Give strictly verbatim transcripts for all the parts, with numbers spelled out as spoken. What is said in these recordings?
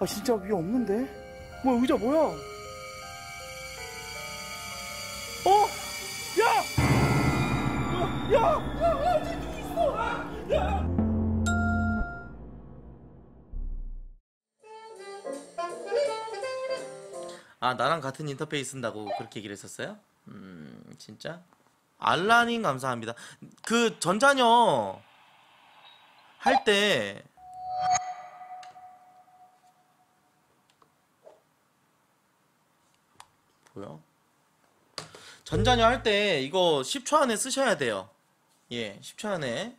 아 진짜 위에 없는데? 뭐야 의자 뭐야? 어? 야! 야! 야! 야! 야! 저기 있어! 야! 아 나랑 같은 인터페이스 쓴다고 그렇게 얘기를 했었어요? 음 진짜? 알라님 감사합니다. 그 전자녀 할 때 뭐야? 전자녀 할 때 이거 십 초 안에 쓰셔야 돼요. 예, 십 초 안에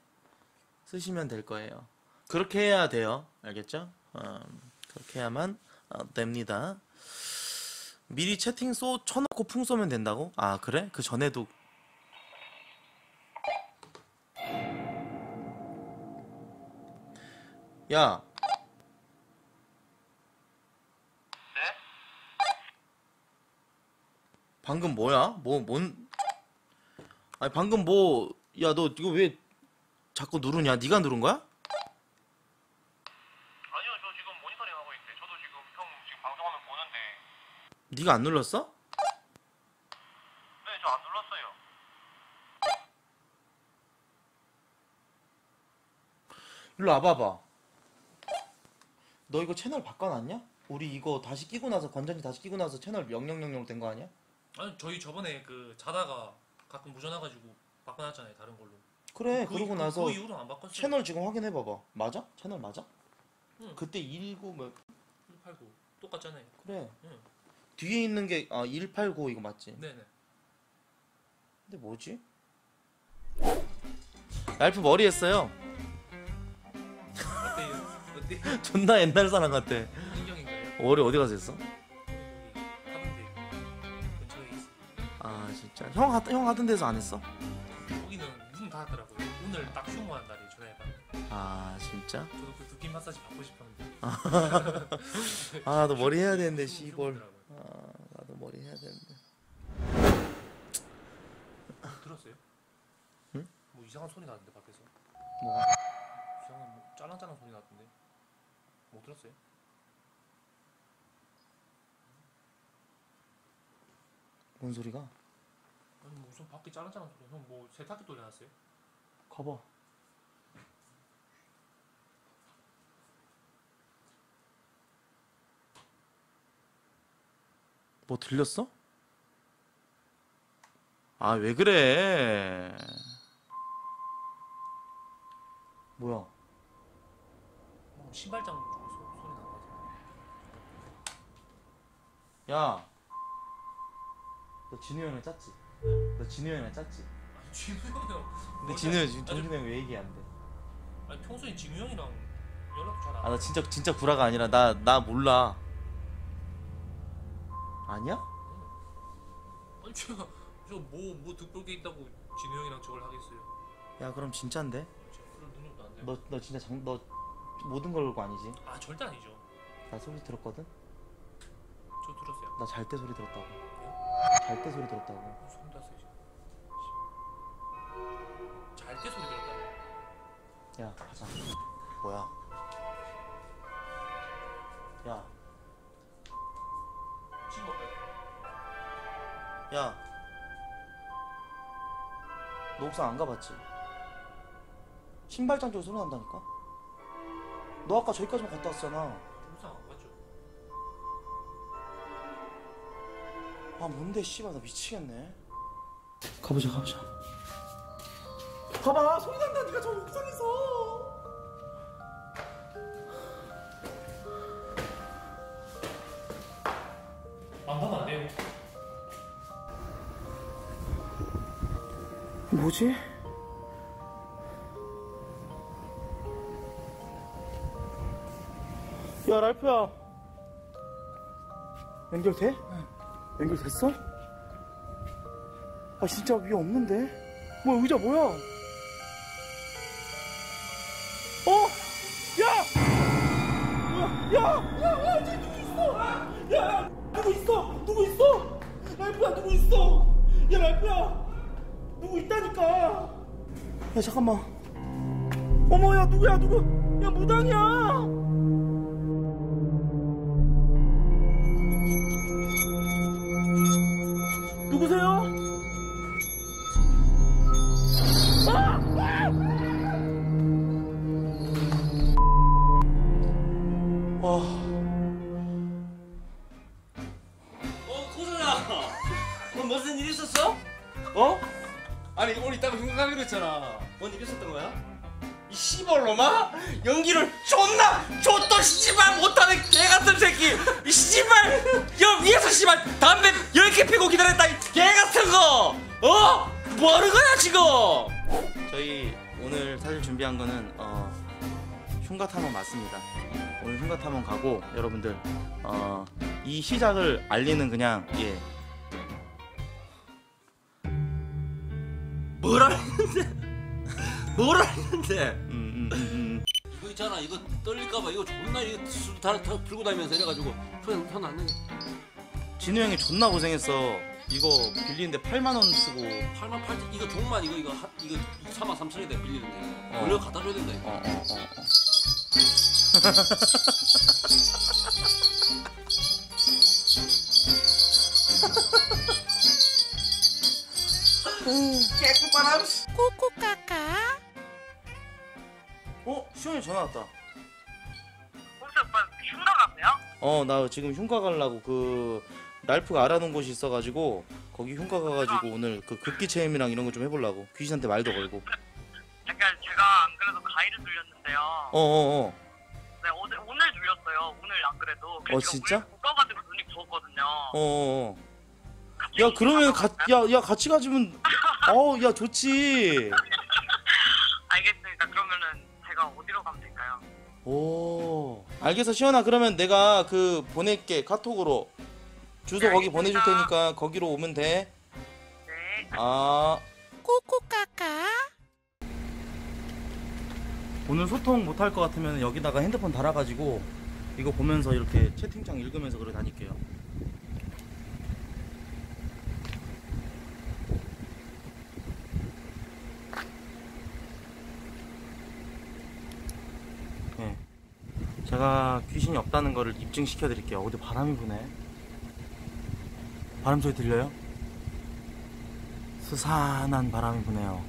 쓰시면 될 거예요. 그렇게 해야 돼요. 알겠죠? 어, 그렇게 해야만 어, 됩니다. 미리 채팅 쏘 쳐놓고 풍 쏘면 된다고? 아 그래? 그 전에도 야. 네? 방금 뭐야? 뭐 뭔? 아니 방금 뭐? 야 너 이거 왜 자꾸 누르냐? 네가 누른 거야? 아니요 저 지금 모니터링 하고 있는데 저도 지금 형 지금 방송하면 보는데. 네가 안 눌렀어? 네 저 안 눌렀어요. 일로 와봐봐. 너 이거 채널 바꿔놨냐? 우리 이거 다시 끼고 나서 건전지 다시 끼고 나서 채널 영영영영 된 거 아니야? 아니 저희 저번에 그 자다가 가끔 무전해가지고 바꿔놨잖아요 다른 걸로. 그래 그, 그러고 그, 나서 그 이후로 안 바꿨어요. 채널 지금 확인해봐봐. 맞아? 채널 맞아? 응. 그때 일구 몇? 일팔구 똑같잖아요. 그래. 응. 뒤에 있는 게 아 일팔구 이거 맞지? 네네. 근데 뭐지? 랄프 머리 했어요. 존나 옛날 사람 같아. 올해 어디 가서 했어? 아 진짜 형 하던 형 하던 데서 안 했어? 거기는 무슨 다 하더라고요. 오늘 딱 휴무한 날이 전화해봤는데. 아 진짜? 저도 그 두피 마사지 받고 싶었는데. 아 나도 머리 해야 되는데 씨발. 아 나도 머리 해야 되는데. 들었어요? 응? 뭐 이상한 소리 나는데 밖에서. 뭐가? 이상한 뭐 짤랑짤랑 소리 났던데. 못 들었어요? 뭔 소리가? 아니 무슨 밖에 짜랑짜랑 소리. 형 뭐 세탁기 돌려놨어요? 가봐. 뭐 들렸어? 아 왜 그래? 뭐야? 신발장. 야, 너 진우 형이랑 짰지? 너 진우 형이랑 짰지? 아니 진우 형이랑. 근데 진우 형 지금 정진우 형 왜 얘기 안 돼? 아니 평소에 진우 형이랑 연락도 잘 안 해. 아 나 진짜 진짜 구라가 아니라 나 나 몰라. 아니야? 응. 아니 제가 저 뭐 뭐 득볼 게 있다고 진우 형이랑 저걸 하겠어요? 야 그럼 진짜인데? 그럴 능력도 안 돼. 너 너 진짜 장 너 모든 걸 걸고 아니지? 아 절대 아니죠. 나 소리 들었거든. 들었어요. 나 잘 때 소리 들었다고. 잘 때 소리 들었다고. 소름 돋았어요 지금. 잘 때 소리 들었다고. 야 가자. 뭐야? 야. 친구 어때? 야. 너 옥상 안 가봤지? 신발장 쪽에 소리 난다니까? 너 아까 저기까지만 갔다 왔잖아. 아 뭔데 씨발 나 미치겠네. 가보자 가보자. 봐봐 소리 난다니까 저 옥상에서. 안 가면 안 돼요. 뭐지? 야 랄프야 연결돼? 응. 연결됐어? 아 진짜 위에 없는데? 뭐야 의자 뭐야? 어? 야! 야! 야! 야! 야! 저기 누구 있어! 야! 야! 누구 있어! 누구 있어! 랄프야 누구 있어! 야 랄프야! 누구 있다니까! 야 잠깐만. 어머 야 누구야 누구! 야 무당이야! 어. 어, 코준아. 너 무슨 일 있었어? 어? 아니 오늘 이따가 흉가 가기로 했잖아. 뭔 일 있었던 거야? 이 씨발놈아? 연기를 존나 존또 씨발 못하는 개같은 새끼! 이 씨발! 여 위에서 씨발 담배 열 개 피고 기다렸다 이 개같은 거! 어? 뭐하는 거야 지금? 저희 오늘 사실 준비한 거는 어 흉가 탐험 맞습니다. 오늘 흉가 탐험 가고 여러분들 어 이 시작을 알리는 그냥 예 뭐라 했는데? 뭐라 했는데? 음, 음, 음. 이거 있잖아 이거 떨릴까봐 이거 존나 이거 다, 다 들고 다니면서 이래가지고 손, 손 안 내게. 진우 형이 존나 고생했어. 이거 빌리는데 팔만 원 쓰고 팔만 팔천 이거 종만 이거 이거 하, 이거 사만 삼천에 돼 빌리는데 원래 어. 갖다 줘야 된다 이거. 어, 어, 어, 어. 깨끗바람 코코카카. 어? 시원이 전화 왔다. 혹시 오빠 흉가 갔어요? 어 나 지금 흉가 가려고 그 랄프가 알아놓은 곳이 있어가지고 거기 흉가 가가지고 오늘 그 극기 체험이랑 이런 거 좀 해보려고 귀신한테 말도 걸고. 약간 제가 안 그래도 가위를 눌렸는데요. 어어어. 네 어제 오늘 눌렸어요. 오늘 안 그래도. 어 진짜? 못 가가지고 눈이 부었거든요. 어어어. 야 그러면 가, 야, 야 같이 가지면 어우 야 좋지. 알겠습니다. 그러면은 제가 어디로 가면 될까요? 오 알겠어 시원아. 그러면 내가 그 보낼게 카톡으로 주소. 네, 거기 보내줄 테니까 거기로 오면 돼. 네. 아 꼬꼬까까. 오늘 소통 못할 것 같으면 여기다가 핸드폰 달아가지고 이거 보면서 이렇게 채팅창 읽으면서 그러고 다닐게요. 제가 귀신이 없다는 거를 입증시켜 드릴게요. 어디 바람이 부네. 바람 소리 들려요? 스산한 바람이 부네요.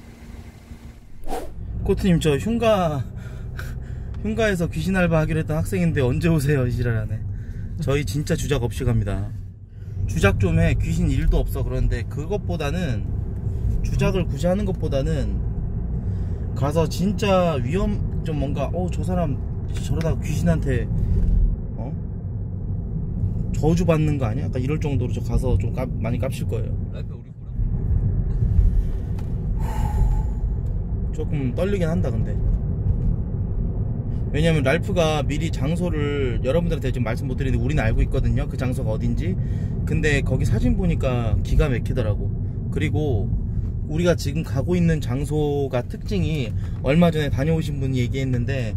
코트님 저 흉가 흉가에서 귀신 알바 하기로 했던 학생인데 언제 오세요 이 지랄하네. 저희 진짜 주작 없이 갑니다. 주작 좀 해. 귀신 일도 없어. 그런데 그것보다는 주작을 굳이 하는 것보다는 가서 진짜 위험 좀 뭔가 어 저 사람 저러다가 귀신한테 어? 저주받는 거 아니야? 약간 이럴 정도로 저 가서 좀 깝, 많이 깝실 거예요. 조금 떨리긴 한다 근데. 왜냐면 랄프가 미리 장소를 여러분들한테 지금 말씀 못 드리는데 우리는 알고 있거든요 그 장소가 어딘지. 근데 거기 사진 보니까 기가 막히더라고. 그리고 우리가 지금 가고 있는 장소가 특징이 얼마 전에 다녀오신 분이 얘기했는데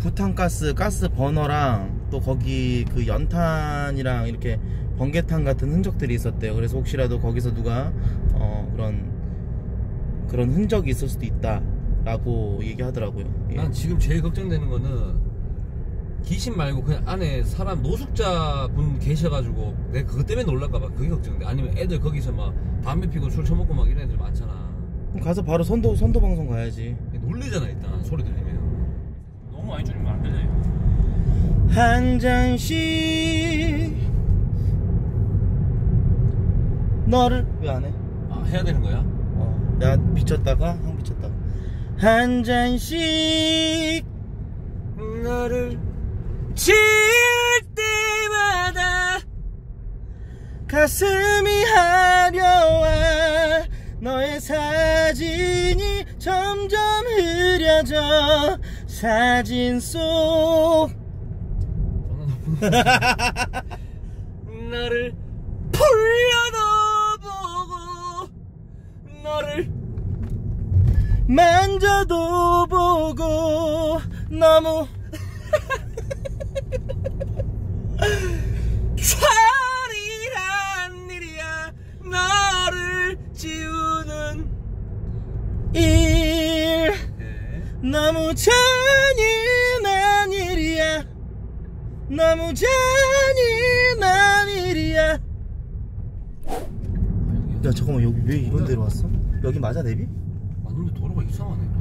부탄가스, 가스 버너랑 또 거기 그 연탄이랑 이렇게 번개탄 같은 흔적들이 있었대요. 그래서 혹시라도 거기서 누가 어 그런 그런 흔적이 있을 수도 있다라고 얘기하더라고요. 예. 난 지금 제일 걱정되는 거는 귀신 말고 그냥 안에 사람 노숙자 분 계셔가지고 내가 그것 때문에 놀랄까봐 그게 걱정돼. 아니면 애들 거기서 막 담배 피고 술 처먹고 막 이런 애들 많잖아. 그럼 가서 바로 선도 선도 방송 가야지. 놀리잖아 일단 소리 들리면. 너무 많이 줄이면 안 되네. 한 잔씩 너를 왜 안 해? 아 해야 되는 거야? 어 내가 비쳤다가 형 비쳤다가 한 잔씩 너를 칠 때마다 가슴이 하려와 너의 사진이 점점 흐려져 사진 속 나를 풀려도 보고 너를 만져도 보고 너무 차리란 일이야 너를 지우는 일 너무 잔인한 일이야 너무 잔인한 일이야. 야 잠깐만 여기 왜 이런 데로 왔어? 여기 맞아 내비? 아니 도로가 이상하네 또.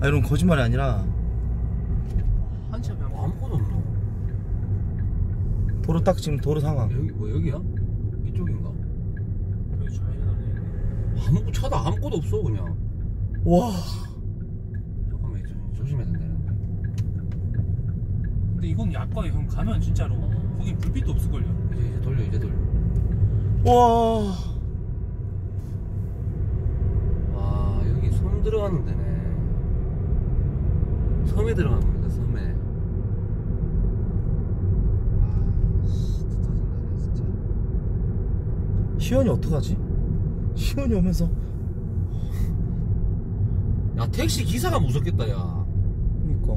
아 이런 거짓말이 아니라 한참 아무것도 없노. 도로 딱 지금 도로 상황. 여기 뭐 여기야? 이쪽인가? 여기 좌회전하네. 아무 차도 아무것도 없어 그냥. 와. 잠깐만 좀 조심해야 된다는데. 근데 이건 약과에 형 가면 진짜로 거긴 불빛도 없을걸요. 이제 이제 돌려 이제 돌려. 와. 와 여기 섬 들어가는 데네. 섬에 들어가는 겁니다 섬에. 시원이 어떡하지? 시원이 오면서 야 택시 기사가 무섭겠다 야. 그니까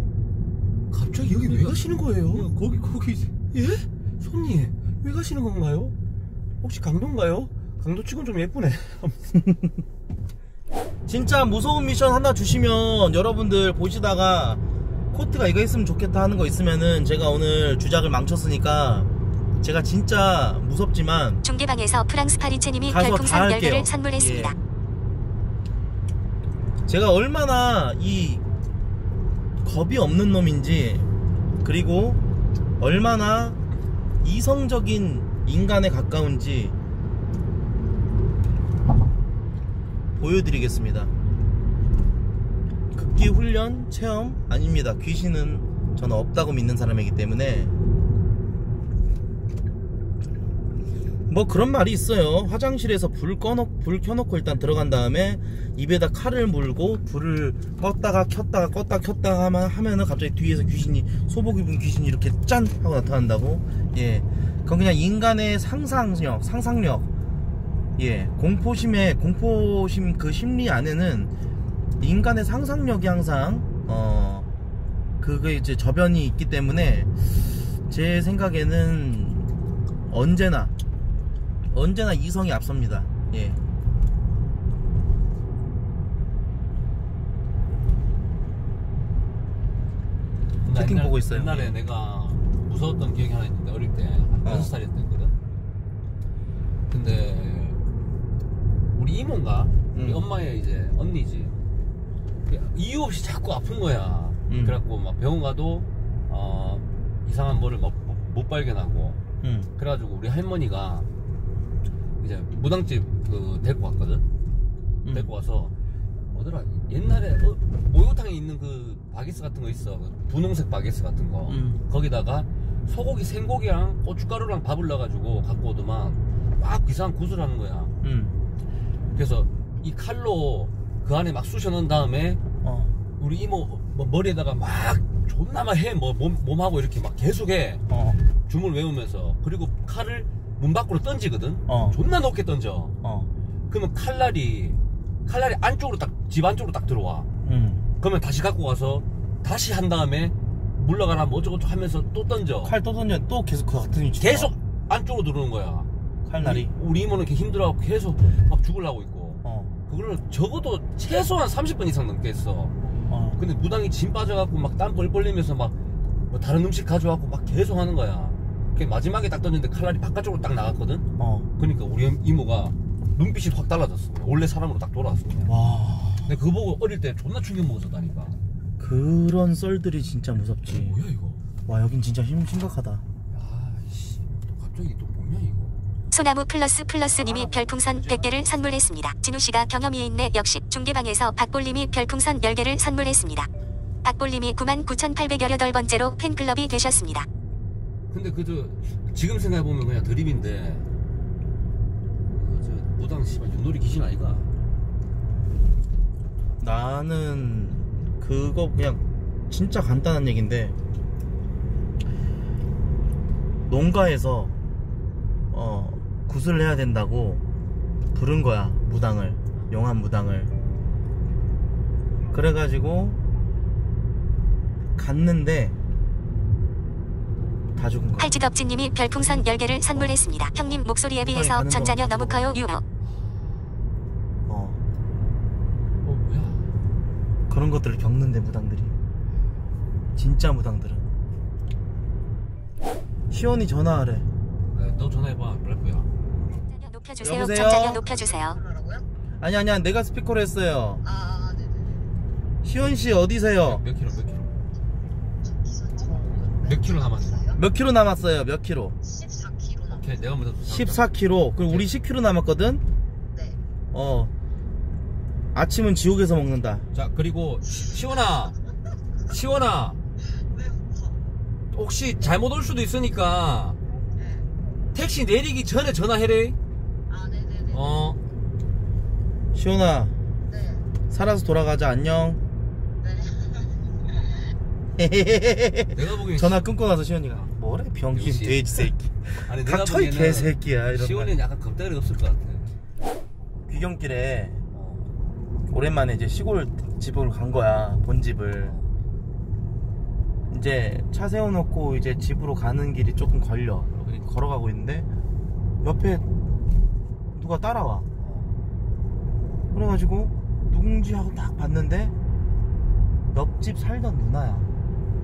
갑자기 여기 왜 가시는 거예요? 야, 거기 거기 예? 손님 왜 가시는 건가요? 혹시 강도인가요? 강도 치곤 좀 예쁘네. 진짜 무서운 미션 하나 주시면 여러분들 보시다가 코트가 이거 했으면 좋겠다 하는 거 있으면은 제가 오늘 주작을 망쳤으니까 제가 진짜 무섭지만 중계방에서 프랑스 파리체님이 별풍선 열 개를 선물했습니다. 예. 제가 얼마나 이 겁이 없는 놈인지 그리고 얼마나 이성적인 인간에 가까운지 보여드리겠습니다. 극기 훈련 체험 아닙니다. 귀신은 저는 없다고 믿는 사람이기 때문에 뭐 그런 말이 있어요. 화장실에서 불 꺼놓, 불 켜놓고 일단 들어간 다음에 입에다 칼을 물고 불을 껐다가 켰다가 껐다 켰다가 하면, 하면은 갑자기 뒤에서 귀신이 소복 입은 귀신이 이렇게 짠 하고 나타난다고. 예, 그건 그냥 인간의 상상력, 상상력, 예, 공포심의 공포심 그 심리 안에는 인간의 상상력이 항상 어 그게 이제 저변이 있기 때문에 제 생각에는 언제나. 언제나 이성이 앞섭니다. 예. 채팅 보고 있어요. 옛날에 예. 내가 무서웠던 기억이 하나 있는데 어릴 때 한 여섯 살이었던 어. 거거든. 근데 우리 이모인가? 우리 음. 엄마의 이제 언니지. 이유 없이 자꾸 아픈 거야. 음. 그래갖고 막 병원 가도 어, 이상한 뭐를 막 못 발견하고. 음. 그래가지고 우리 할머니가 이제 무당집 그 데리고 갔거든. 음. 데리고 와서 어더라 옛날에 어, 목욕탕에 있는 그 바게스 같은 거 있어. 분홍색 바게스 같은 거. 음. 거기다가 소고기 생고기랑 고춧가루랑 밥을 넣어가지고 갖고 오더만 막 이상한 구슬 하는 거야. 음. 그래서 이 칼로 그 안에 막 쑤셔 넣은 다음에 어. 우리 이모 뭐 머리에다가 막 존나 막 해 뭐 몸, 몸하고 이렇게 막 계속해. 어. 주문 외우면서. 그리고 칼을 문 밖으로 던지거든. 어. 존나 높게 던져. 어. 그러면 칼날이 칼날이 안쪽으로 딱 집 안쪽으로 딱 들어와. 음. 그러면 다시 갖고 와서 다시 한 다음에 물러가라 뭐 어쩌고 하면서 또 던져. 칼 또 던져. 또 계속 그 같은 위치. 계속 안쪽으로 들어오는 거야. 칼날이. 우리, 우리 이모는 이렇게 힘들어하고 계속 막 죽으려고 있고. 어. 그걸 적어도 최소한 삼십 분 이상 넘게 했어. 어. 근데 무당이 진 빠져갖고 막 땀 벌벌리면서 막 뭐 다른 음식 가져와갖고 막 계속 하는 거야. 마지막에 딱 던졌는데 칼날이 바깥쪽으로 딱 나갔거든. 어. 그러니까 우리 이모가 눈빛이 확 달라졌어. 원래 사람으로 딱 돌아왔어. 와. 근데 그거 보고 어릴 때 존나 충격 먹었었다니까. 그런 썰들이 진짜 무섭지. 어, 뭐야 이거? 와 여긴 진짜 심각하다. 아이씨, 갑자기 또 뭐냐 이거? 소나무 플러스 플러스님이 아, 별풍선 백 개를 선물했습니다. 진우 씨가 경험이 있네. 역시 중계방에서 박볼님이 별풍선 열 개를 선물했습니다. 박볼님이 구만 구천팔백십팔 번째로 팬클럽이 되셨습니다. 근데 그저 지금 생각해보면 그냥 드립인데 그 저 무당 씨발 윷놀이 귀신 아이가? 나는 그거 그냥 진짜 간단한 얘기인데 농가에서 어 굿을 해야 된다고 부른 거야 무당을 용한 무당을. 그래가지고 갔는데 다 죽은 거야. 할지덕지님이 별풍선 열 개를 선물했습니다. 형님 목소리에 비해서 전자녀 너무 커요. 유머. 어. 어 뭐야? 그런 것들을 겪는데 무당들이. 진짜 무당들은. 시원이 전화하래. 네, 너 전화해봐. 래프야. 전자녀 높여주세요. 여보세요? 전자녀 높여주세요. 아니 아니야 내가 스피커로 했어요. 아, 아 네네. 시원 씨 어디세요? 몇 킬로 몇 킬로? 몇 킬로 남았어요? 몇 킬로 남았어요? 몇 킬로? 오케이, 내가 먼저 십사 킬로미터. 그리고 우리 십 킬로미터 남았거든. 네. 어. 아침은 지옥에서 먹는다. 자, 그리고 시원아, 시원아. 혹시 잘못 올 수도 있으니까 택시 내리기 전에 전화해래. 아, 네네네. 어. 시원아. 네. 살아서 돌아가자. 안녕. 내가 보기엔 전화 끊고 나서 시원이가 뭐래 병신 돼지 새끼. 아니 내가 보기에는 개새끼야 이런. 시원이는 약간 겁대가리 없을 것 같아. 귀경길에 오랜만에 이제 시골 집으로 간 거야, 본 집을. 이제 차 세워놓고 이제 집으로 가는 길이 조금 걸려. 걸어가고 있는데 옆에 누가 따라와. 그래가지고 누군지 하고 딱 봤는데 옆집 살던 누나야.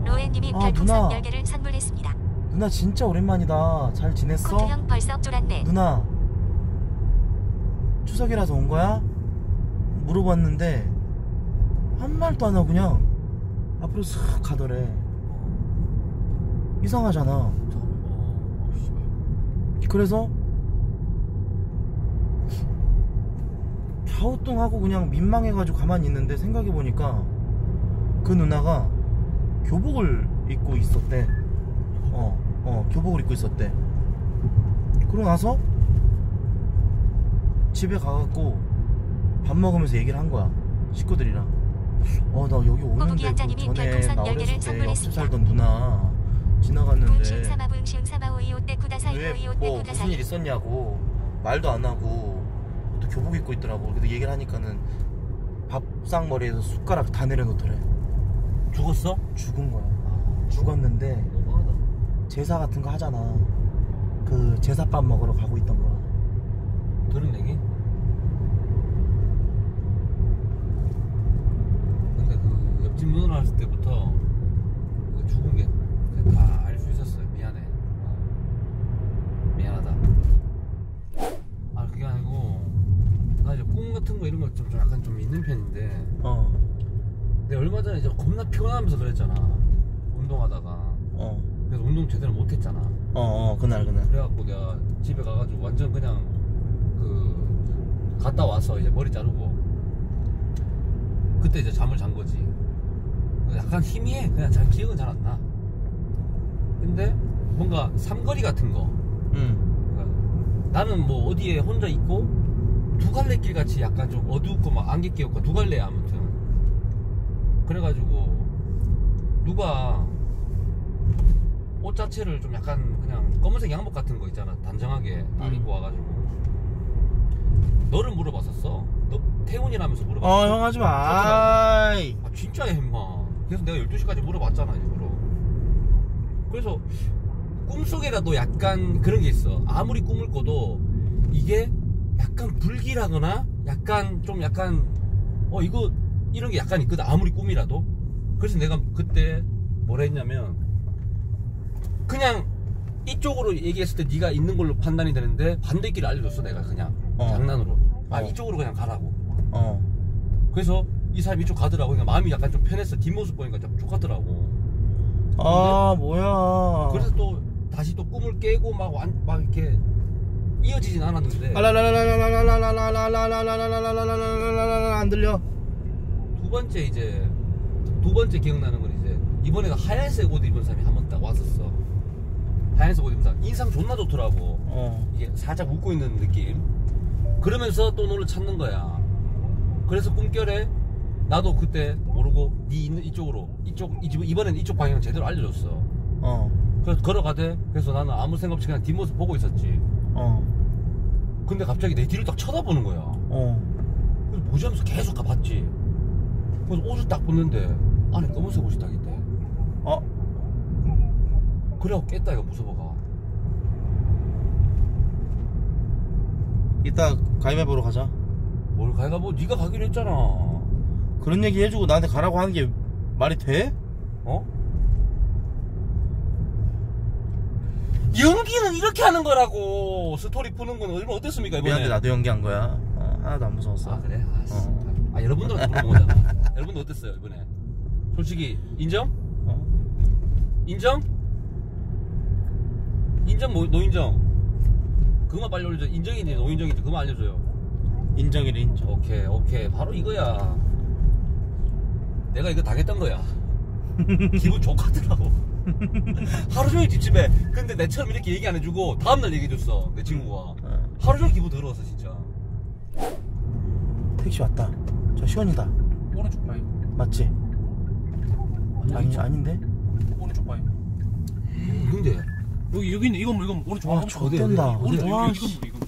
로엔님이 별풍선 열 개를 선물했습니다. 누나 진짜 오랜만이다. 잘 지냈어? 코트 형 벌써 쫄았네. 누나 추석이라서 온 거야? 물어봤는데 한 말도 안 하고 그냥 앞으로 슥 가더래. 이상하잖아. 그래서 갸우뚱하고 그냥 민망해가지고 가만히 있는데 생각해보니까 그 누나가 교복을 입고 있었대. 어, 어, 교복을 입고 있었대. 그러고 나서 집에 가갖고 밥 먹으면서 얘기를 한 거야, 식구들이랑. 어, 나 여기 오는데 그 전에 나 어렸을 때 옆집 살던 누나 지나갔는데 왜 뭐 무슨 일 있었냐고 말도 안 하고 또 교복 입고 있더라고. 그래도 얘기를 하니까는 밥상 머리에서 숟가락 다 내려놓더래. 죽었어? 죽은 거야. 죽었는데 제사 같은 거 하잖아. 그 제사밥 먹으러 가고 있던 거야. 들은 얘기? 근데 그 옆집 누나 왔을 때부터 그 죽은 게 다 알 수 있었어요. 미안해. 미안하다. 아 그게 아니고 나 이제 꿈 같은 거 이런 걸 좀 약간 좀 있는 편인데. 어. 내가 얼마 전에 이제 겁나 피곤하면서 그랬잖아, 운동하다가. 어. 그래서 운동 제대로 못했잖아. 어어 어, 그날 그날. 그래갖고 내가 집에 가가지고 완전 그냥 그 갔다 와서 이제 머리 자르고 그때 이제 잠을 잔 거지. 약간 희미해. 그냥 잘 기억은 잘 안 나. 근데 뭔가 삼거리 같은 거. 음. 그러니까 나는 뭐 어디에 혼자 있고 두 갈래 길 같이 약간 좀 어둡고 막 안개 끼었고 두 갈래야 아무튼. 그래가지고 누가 옷 자체를 좀 약간 그냥 검은색 양복 같은 거 있잖아, 단정하게 딱 입고 와가지고 너를 물어봤었어. 너 태훈이라면서 물어봤어. 어 형 하지마. 아 진짜야 임마. 그래서 내가 열두 시까지 물어봤잖아 일부러. 그래서 꿈속에라도 약간 그런 게 있어. 아무리 꿈을 꿔도 이게 약간 불길하거나 약간 좀 약간 어 이거 이런 게 약간 있거든, 아무리 꿈이라도. 그래서 내가 그때 뭐라 했냐면 그냥 이쪽으로 얘기했을 때 네가 있는 걸로 판단이 되는데 반대길을 알려줬어 내가 그냥. 어. 장난으로. 아 어. 이쪽으로 그냥 가라고. 어. 그래서 이 사람이 이쪽 가더라고. 그러니까 마음이 약간 좀 편했어. 뒷모습 보니까 좀 촉하더라고. 아 뭐야. 그래서 또 다시 또 꿈을 깨고 막, 완, 막 이렇게 이어지진 않았는데. 안 들려. 두 번째 이제 두 번째 기억나는 건 이제 이번에는 하얀색 옷 입은 사람이 한 번 딱 왔었어. 하얀색 옷 입은 사람 인상 존나 좋더라고. 어. 이게 살짝 웃고 있는 느낌. 그러면서 또 너를 찾는 거야. 그래서 꿈결에 나도 그때 모르고 네 있는 이쪽으로 이쪽 이번엔 이쪽 방향 제대로 알려줬어. 어. 그래서 걸어가대. 그래서 나는 아무 생각 없이 그냥 뒷모습 보고 있었지. 어. 근데 갑자기 내 뒤를 딱 쳐다보는 거야. 어. 그래서 뭐지 하면서 계속 가봤지. 그래서 옷을 딱 벗는데 안에 검은색 옷이 딱 있대. 어? 그래갖고 깼다 이거 무서워가. 이따 가위바위보로 가자. 뭘 가위바위보? 네가 가기로 했잖아. 그런 얘기 해주고 나한테 가라고 하는 게 말이 돼? 어? 연기는 이렇게 하는 거라고. 스토리 푸는 건 얼마나 어땠습니까 이번에? 미안한데 나도 연기한 거야. 어, 하나도 안 무서웠어. 아 그래? 알았어. 어. 아 여러분들한테 물어본 거잖아. 여러분도 어땠어요 이번에? 솔직히 인정? 어? 인정? 인정 뭐, 노인정? 그만 빨리 올려줘. 인정이네, 노인정인데 그만 알려줘요. 인정이래, 인정. 오케이, 오케이. 바로 이거야. 내가 이거 당했던 거야. 기분 좋겠더라고. 하루 종일 뒷집에. 근데 내처럼 이렇게 얘기 안 해주고 다음날 얘기해줬어, 내 친구가. 하루 종일 기분 더러웠어, 진짜. 택시 왔다. 저 시원이다. 오른쪽 바위. 맞지? 아니, 아니 아닌데? 오른쪽 바위. 근데 여기 여기 있네. 이건 뭐 이건 오른쪽. 아, 저된다. 오른쪽. 이건 뭐 이건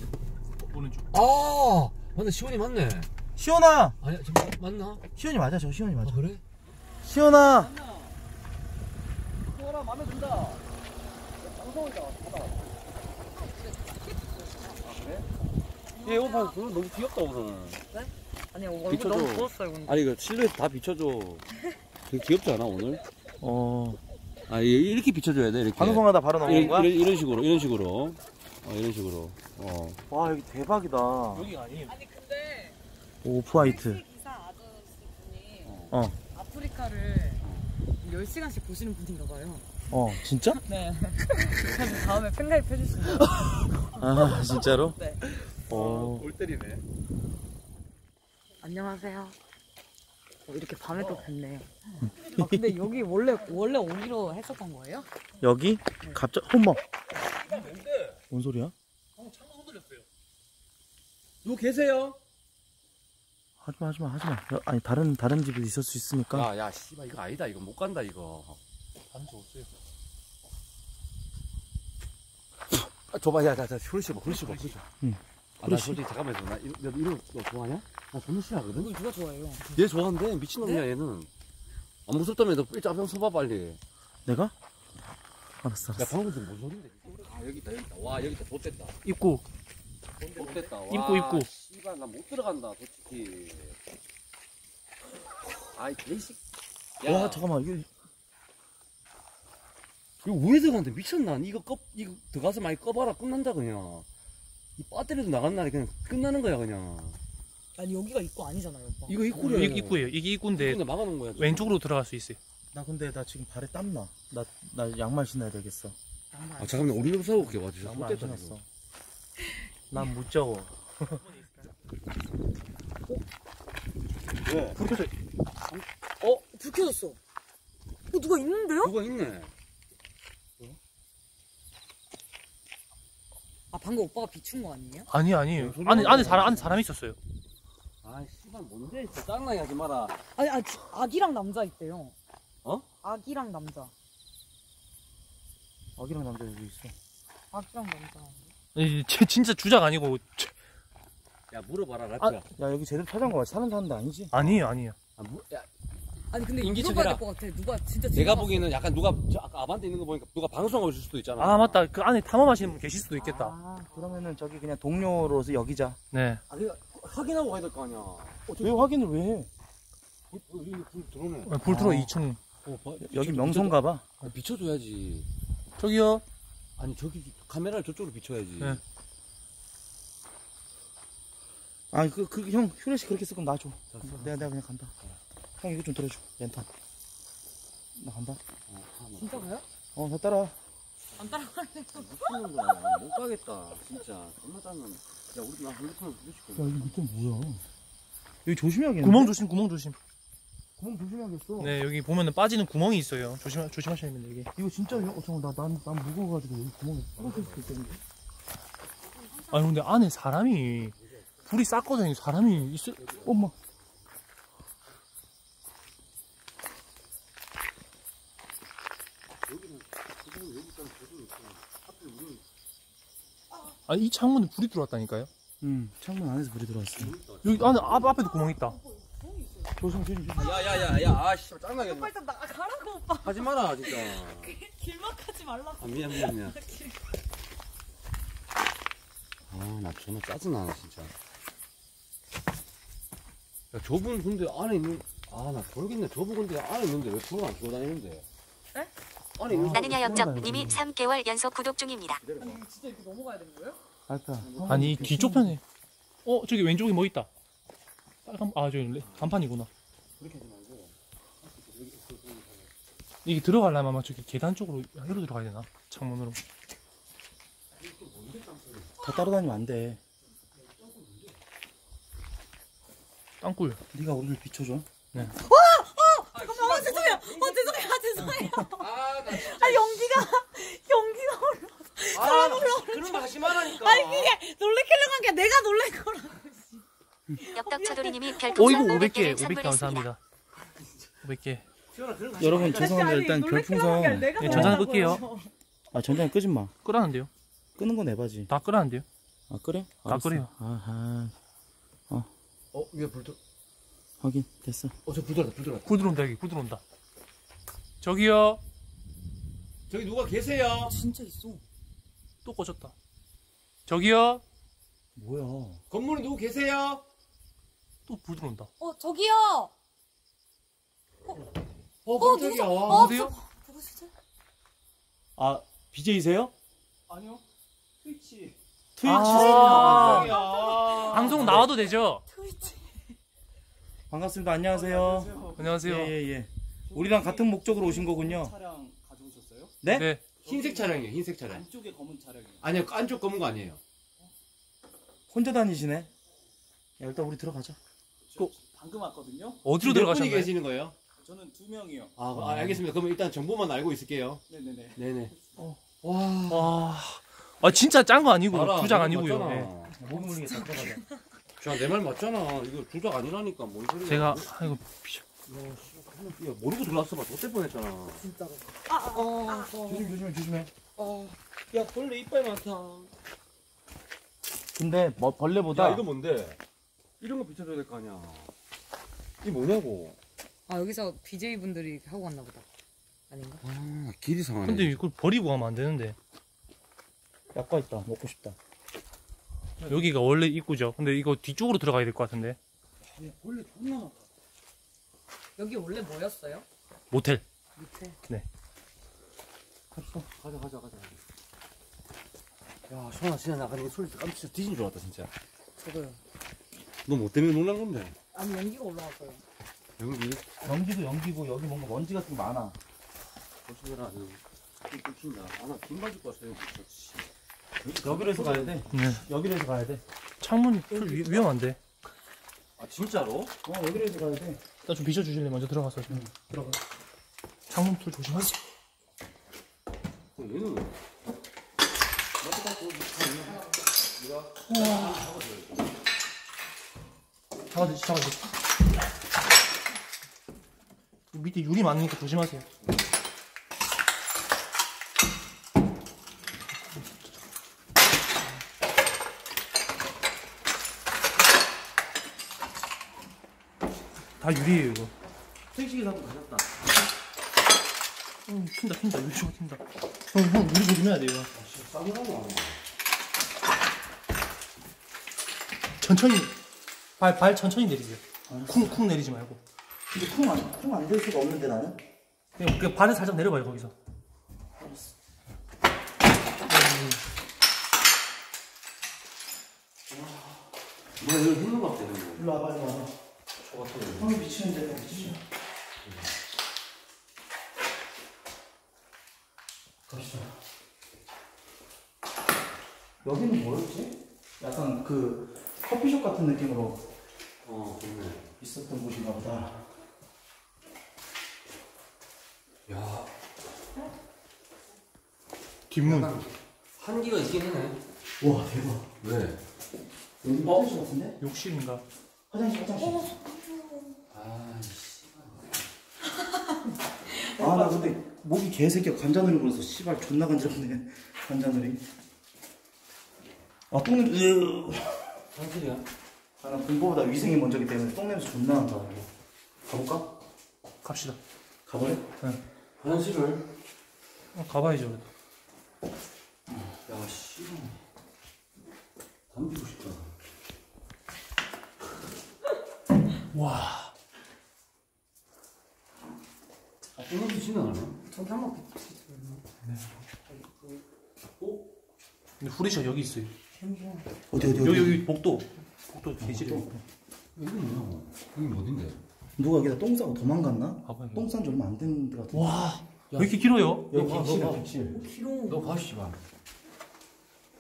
오른쪽. 아, 맞네. 시원이 맞네. 시원아. 아니, 잠깐 맞나? 시원이 맞아. 저 시원이 맞아. 아, 그래? 시원아. 시원아 마음에 든다. 장성이다. 봐봐. 아, 그래? 얘 오빠 그거 너무 귀엽다 우선. 네? 아니 얼굴 너무 부었어요 근데. 아니 이거 실루엣 다 비춰줘. 되게 귀엽지 않아 오늘? 어. 아 이렇게 비춰줘야 돼 이렇게. 방송하다 바로 나오는 거야? 이런, 이런 식으로 이런 식으로. 어 이런 식으로. 어. 와 여기 대박이다. 여기 아니에요. 아니 근데. 오프화이트. 기사 아저씨분이. 어. 아프리카를 열 시간씩 보시는 분인가 봐요. 어 진짜? 네. 그래서 다음에 팬가입 해주시면. 아 진짜로? 네. 어. 골 때리네. 안녕하세요. 어, 이렇게 밤에 또 뵙네. 아, 근데 여기 원래 원래 오기로 했었던 거예요? 여기? 네. 갑자기 홈머. 뭔 소리야? 어, 창문 흔들렸어요. 누구 계세요? 하지마 하지마 하지마. 아니 다른 다른 집이 있을 수 있으니까. 아, 야 씨발 이거 아니다 이거 못 간다 이거. 다른 집 없어요. 아, 줘봐 야야 야 후리시고 후리시고 후리시고. 응. 아, 나 솔직히 잠깐만 나 이거 이거 너 좋아하냐? 나 존나 싫어하거든. 이거 누가 좋아해요? 얘 좋아한대 미친놈이야. 네? 얘는 안 무섭다며. 너 일자 앞장 서봐 빨리. 내가? 알았어 알았어. 야 방금 무슨 소린데? 아 여기 있다 여기 있다. 와 여기 있다. 좆됐다. 입구 좆됐다. 와 입구 입구. 씨발 나 못 들어간다 솔직히. 아이 개식. 와 잠깐만 이거 이거 왜 들어간대 미쳤나? 이거 꺼 이거 들어가서 많이 꺼봐라 끝난다 그냥. 이 배터리도 나간 날에 그냥 끝나는 거야 그냥. 아니 여기가 입구 아니잖아요 오빠. 이거 입구래요. 어, 입구예요. 이게 입구인데 막아놓은 거야. 왼쪽으로 들어갈 수 있어요. 나 근데 나 지금 발에 땀 나. 나 나 양말 신어야 되겠어. 양말. 아 잠깐만 우리 좀 사올게. 와 진짜 양말 안 신었어. 난 못 적어. 왜? 불 켜져. 어? 불 켜졌어. 어 누가 있는데요? 누가 있네. 아 방금 오빠가 비춘 거 아니에요? 아니 아니에요. 안에 안에 사람 안에 사람 있었어요. 아 씨발 뭔데 진짜 짱나게 하지 마라. 아니 아 아기랑 남자 있대요. 어? 아기랑 남자. 아기랑 남자 여기 있어. 아기랑 남자. 아니 쟤 진짜 주작 아니고. 야 물어봐라 라트야. 아, 야 여기 제대로 찾은 거 같아. 사람 사는 데 아니지? 아니에요 아니에요. 아, 뭐, 야. 아니 근데 인기척이라 누가 진짜 내가 보기에는 약간 누가 저 아까 아반떼 있는 거 보니까 누가 방송하고 있을 수도 있잖아. 아 맞다 그 안에 탐험하시는 분 계실 수도 있겠다. 아 그러면은 저기 그냥 동료로서 여기자. 네. 아 그러니까 확인하고 가야 될 거 아니야. 어, 왜 확인을 왜 해? 불, 불, 불 들어오네. 아, 불 들어 이 층. 어, 봐, 여기 명소인가 봐. 아, 비춰줘야지. 저기요. 아니 저기 카메라를 저쪽으로 비춰야지. 네. 아니 그 그 형 휴렛이 그렇게 쓸 거면 놔줘. 내가 내가 그냥 간다. 형 이거 좀 들어줘. 렌탄 나 간다. 진짜 가요? 어 나 따라 안 따라갈래. 미치는 거야 못 가겠다 진짜. 존나 짜는. 야 우리 나 핸드폰을 부딪힐 거야. 야 이거 밑에 뭐야. 여기 조심해야겠네. 구멍 조심 구멍 조심 구멍 조심해야겠어. 네 여기 보면은 빠지는 구멍이 있어요. 조심, 조심하셔야 됩니다 여기. 이거 진짜 형 잠깐만 나, 난, 난 무거워가지고 여기 구멍이 뚫어질 수도 있겠는데. 아니 근데 안에 사람이 불이 쌌거든요. 사람이 있어. 엄마 아, 이 창문에 불이 들어왔다니까요? 응, 창문 안에서 불이 들어왔어. 여기 안에 앞, 앞에도 구멍 있다. 조심, 조심, 조심. 야, 야, 야, 야, 아, 씨, 짱나겠네. 오빠 일단 나가라고, 오빠. 하지 마라, 진짜. 길막 하지 말라고. 아, 미안, 미안, 미안. 아, 나 정말 짜증나, 진짜. 야, 저분 근데 안에 있는, 아, 나 돌겠네. 저분 근데 안에 있는데 왜 불을 안 돌아다니는데? 에? 나는야 역적님이 삼 개월 연속 구독 중입니다. 아니 진짜 이렇게 넘어가야 되는 거예요? 알까? 아니 뒤쪽 편에. 어 저기 왼쪽에 뭐 있다. 빨간 아 저기 간판이구나. 이게 들어가려면 아마 저기 계단 쪽으로 여기로 들어가야 되나? 창문으로. 더 따라다니면 안 돼. 땅굴. 네가 우리를 비춰줘. 네. 와! 어! 잠깐만. 어, 죄송해요. 어, 죄송해요. 아, 죄송해요. 아, 나 진짜. 아, 연기가 연기가 올라와. 아, 올라와. 그럼 다시 말하니까. 아니, 그게 놀래키려고 한 게 내가 놀랄 거라. 역덕차돌이님이 별풍선 오백 개 오백 개 감사합니다. 오백 개. 여러분 죄송한데 일단 별풍선 예, 전장 끌게요. 아 전장 끄지 마. 끄라는데요? 끄는 건 에바지. 다 끄라는데요? 아 그래? 다 끄래요. 아하. 어. 어 위에 불 들어. 확인 됐어. 어 저 불 들어온다 불 들어온다. 불 들어온다 여기 불 들어온다. 저기요. 저기 누가 계세요? 진짜 있어. 또 꺼졌다. 저기요. 뭐야? 건물에 누구 계세요? 또 불 들어온다. 어 저기요. 어. 어, 깜짝이야. 어, 누구세요? 누구시죠? 아, 비제이세요? 아니요. 트위치. 트위치. 아, 아 방송 나와도 되죠? 트위치. 반갑습니다. 안녕하세요. 아, 안녕하세요. 안녕하세요. 예, 예, 예. 우리랑 같은 목적으로 오신 거군요. 차량 가져오셨어요? 네? 네. 흰색 차량이에요, 흰색 차량. 안쪽에 검은 차량이에요. 아니요, 안쪽 검은 거 아니에요. 혼자 다니시네? 야, 일단 우리 들어가자. 저, 방금 왔거든요? 어디로 들어가셨나요? 몇 분이 계시는 거예요? 저는 두 명이요. 아, 아, 알겠습니다. 그럼 일단 정보만 알고 있을게요. 네네네. 네네. 어. 와. 와. 아, 진짜 짠 거 아니고, 주작 아니고요. 네. 못 물리겠다. 자, 내 말 맞잖아. 이거 주작 아니라니까. 뭔 소리야. 제가, 아이고, 피자. 야, 모르고 들어왔어 봐. 어쩔 뻔 했잖아. 진짜로. 아, 어, 아, 어. 조심, 조심해, 조심해. 어. 야, 벌레 이빨 많다. 근데, 뭐, 벌레보다. 야, 이거 뭔데? 이런 거 비춰줘야 될 거 아니야. 이게 뭐냐고. 아 여기서 비제이분들이 하고 갔나 보다. 아닌가? 아 길이 상하네. 근데 이걸 버리고 가면 안 되는데. 약과 있다. 먹고 싶다. 여기가 원래 입구죠. 근데 이거 뒤쪽으로 들어가야 될 것 같은데. 야, 원래 존나 많다. 여기 원래 뭐였어요? 모텔. 모텔? 네. 갑시다. 가자 가자 가자. 야 소나 진짜 나가는 소리 깜짝 뒤진 줄 알았다 진짜. 저도요. 너 뭐 때문에 놀란 건데? 아니 연기가 올라왔어요. 여기 연기도 연기고 여기 뭔가 먼지 같은 거 많아. 조심해라. 조심해. 아마 긴 맞을 것 같아요. 여기로 해서 가야 돼. 네. 여기로 해서 가야 돼. 창문이 좀 위, 위험한데. 아 진짜로? 어 여기로 해서 가야 돼. 나 좀 비춰 주실래? 먼저 들어가서. 응. 들어가. 창문 툴 조심하지. 얘는. 우와. 잡아주지 잡아주지. 밑에 유리 많으니까 조심하세요. 다 유리예요 이거. 생식이 한번 가졌다. 응, 튄다 튄다 유리가 튄다. 형, 형 유리 조심해야 돼 이거. 싸구려고. 천천히 발, 발 천천히 내리세요. 쿵쿵 내리지 말고. 근데 쿵 안, 쿵 안 될 수가 없는데 나는? 그냥, 그냥 발을 살짝 내려봐요 거기서. 알았어. 너 이거 흘러 막 되는 거야. 일로 와봐 일로 와봐. 저 같은 거. 형이 미치는데 미치죠. 갑시다. 여기는 뭐였지? 약간 그 커피숍 같은 느낌으로 어 그래. 있었던 곳인가 보다. 야 뒷문 한기가 있긴 하네. 와 대박. 왜? 여기 어? 화장실 같은데? 욕실인가? 화장실 화장실. 아이씨. 아 나 근데 목이 개새끼야. 관자놀이 불어서 씨발 존나 간지럽네. 관자놀이. 아 똥냄새. 당신이야. 아 나 공부보다 위생이 먼저기 때문에 똥냄새 존나 난다. 가볼까? 갑시다. 가볼래? 네. 화장실을 어, 가봐야죠. 야 씨, 담비고 싶다. 와. 아 떨어지지는 않아? 저기 한 번 비틀어. 오? 근데 후레쉬가 여기 있어요. 어디 어디 여기 여기 복도. 복도 개지래. 여기 뭐야? 여기 어딘데? 누가 여기다 똥 싸고 도망갔나? 봐봐, 똥 싼 지 얼마 안 된 것 같은데. 와, 야, 왜 이렇게 길어요? 여기 객실이야, 객실. 너 봐, 씨발.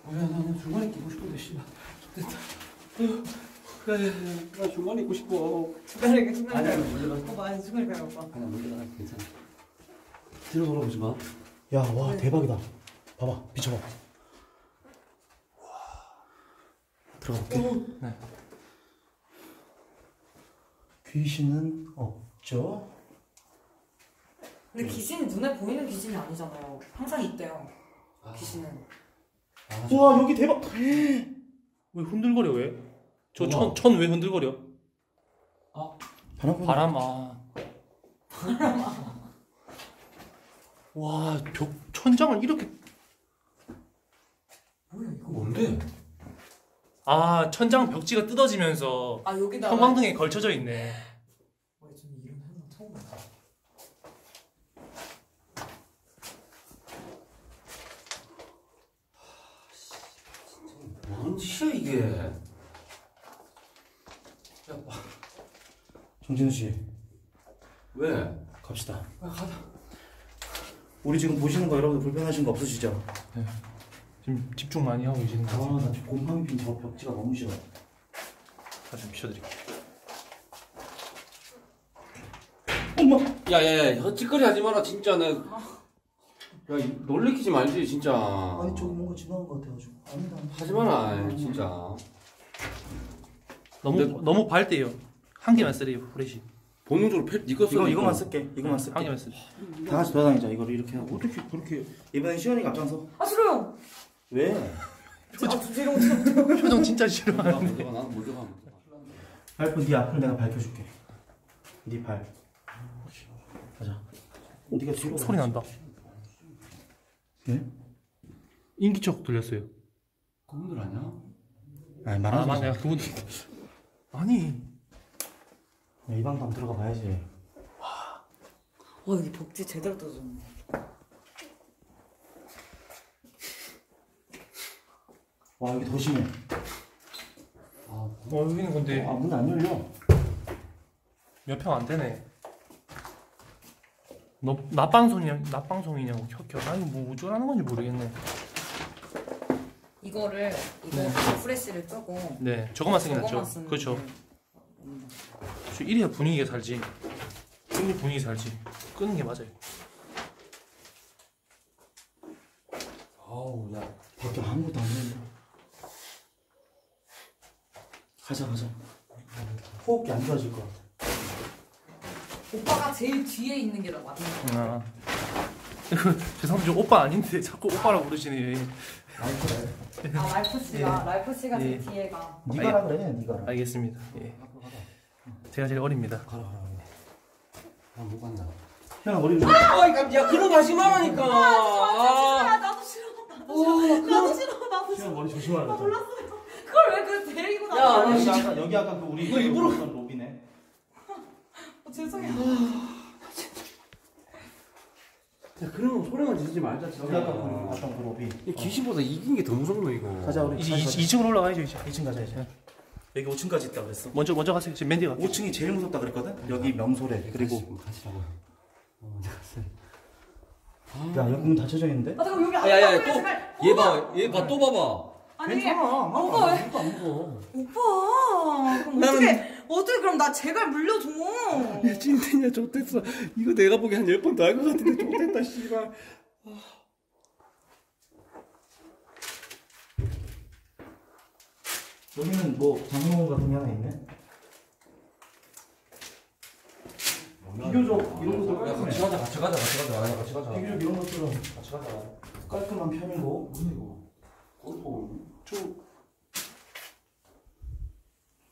뭐야, 나는 중간에 끼고 싶은데, 씨발. 됐다. 그래, 나 중간에 입고 싶어. 중간에 가, 중간에 가. 아니, 몰려가. 오빠, 아니, 중간에 가요, 오빠. 아니, 몰려가. 괜찮아. 뒤로 돌아보지 마. 야, 와, 네. 대박이다. 봐봐, 비춰봐. 와. 들어가 볼게. 어. 네. 귀신은 없죠? 근데 귀신은 눈에 보이는 귀신이 아니잖아요. 항상 있대요, 귀신은. 아, 우와, 여기 대박! 왜 흔들거려, 왜? 저 천, 천 왜 흔들거려? 아, 바람, 바람, 아. 바람, 아. 와, 벽, 천장을 이렇게. 뭐야, 이거 뭔데? 아, 천장 벽지가 뜯어지면서. 아, 여기다. 형광등에 걸쳐져 있네. 와, 저는 이런 현상 처음 봤어. 진짜 뭔 짓이야, 이게. 정진우 씨. 왜? 갑시다. 야, 가자. 우리 지금 보시는 거 여러분들 불편하신 거 없으시죠? 네. 지금 집중 많이 하고 계시는 거 같아요. 아, 나 지금 곰팡이 핀 저 벽지가 너무 싫어. 다 좀 비춰드릴게요. 엄마! 야야야, 헛짓거리 하지 마라, 진짜. 나. 야, 놀래키지 말지, 진짜. 아니, 저기 뭔가 지나간 거 같아가지고. 아니다. 하지 마라, 진짜. 너무, 근데, 너무 발대요. 한 개만 쓰래요, 후레쉬. 본능적으로 팩 니꺼 쓰래. 이거, 이거만 쓸게. 이거만 쓸게. 한 개만 쓰래. 다 같이 돌아다니자, 이걸 이렇게 하고. 어떻게 그렇게. 이번엔 시원이가 앞장서. 아, 싫어요! 왜? 표정, 표정 진짜 싫어하는데. 난 몰려가. 발표, 네 앞을 내가 밝혀줄게. 네 발. 가자. 어디가 뒤로. 소리 난다. 네? 인기척 돌렸어요. 그분들 아냐? 아니, 말하지 마. 아, 내가 그분들. 아니. 야, 이 방도 한번 들어가 봐야지. 와, 와, 여기 복지 제대로 떠졌네. 와, 여기 더 심해. 아, 어, 여기는 근데 아, 문 안 열려. 몇 평 안 되네. 너 낮방송이냐, 낮방송이냐고 켜켜. 아니, 뭐 어쩌라는 건지 모르겠네. 이거를 이거 네. 프레시를 끄고. 네, 저거만 쓰긴 했죠. 그렇죠. 이래야 분위기가 살지. 분위기 분위기 살지. 끄는 게 맞아요. 아우, 야, 밖에 아무것도 안 보인다. 가자, 가자. 호흡기 안 좋아질 것 같아. 오빠가 제일 뒤에 있는 게 맞는 거 같아. 죄송한데 저 오빠 아닌데 자꾸 오빠라고 부르시네. 라이프. 아, 라이프 씨가, 예. 라이프 씨가 예. 제일 뒤에가. 니가라 그래, 니가라. 알겠습니다. 예. 제가 제일 어립니다. 가라, 가라. 난 못 간다. 형, 어린이. 아! 아, 야, 그런 거 하지 말라니까. 아, 나도 싫어. 나도 싫어. 나도 싫어. 형, 머리 조심하라. 나 몰랐어요. 그걸 왜 그래 데리고 나와. 야, 아니, 진짜. 아까, 여기 아까 그 우리 이거 일부러 간 로비네. 어, 죄송해요. 야, 그런 거 소리만 지르지 말자. 여기 아까 그 아까 그 로비. 이 귀신보다 이긴 게 더 무섭네, 이거. 가자, 우리. 이제 이 층으로 올라가야죠, 이제. 이 층 가자, 이제. 여기 오 층까지 있다 그랬어. 먼저 먼저 가세요. 지금 맨디가. 오 층이 제일 무섭다 그랬거든. 여기 명소래. 그리고 가시라고. 어, 야, 여기 문 닫혀져 있는데. 아, 잠깐 여기 안. 야야야, 또 얘 봐, 얘 봐, 또 봐봐. 아니, 괜찮아. 오빠 왜? 오빠 안 보고. 오빠. 어떻게 어떻게 그럼 나 제발 물려줘. 야, 찐텐이야, 좋댔어. 이거 내가 보기 한 열 번 더 할 것 같은데 좋댔다, 씨발. 여기는 뭐 장롱 같은 게 하나 있네? 비교적 이런 것도 깔끔해. 같이 가자, 같이 가자, 같이 가자, 같이 가자. 비교적 이런 것들은 같이 가자. 깔끔한 편이고. 무슨 이거? 어디서 쭉.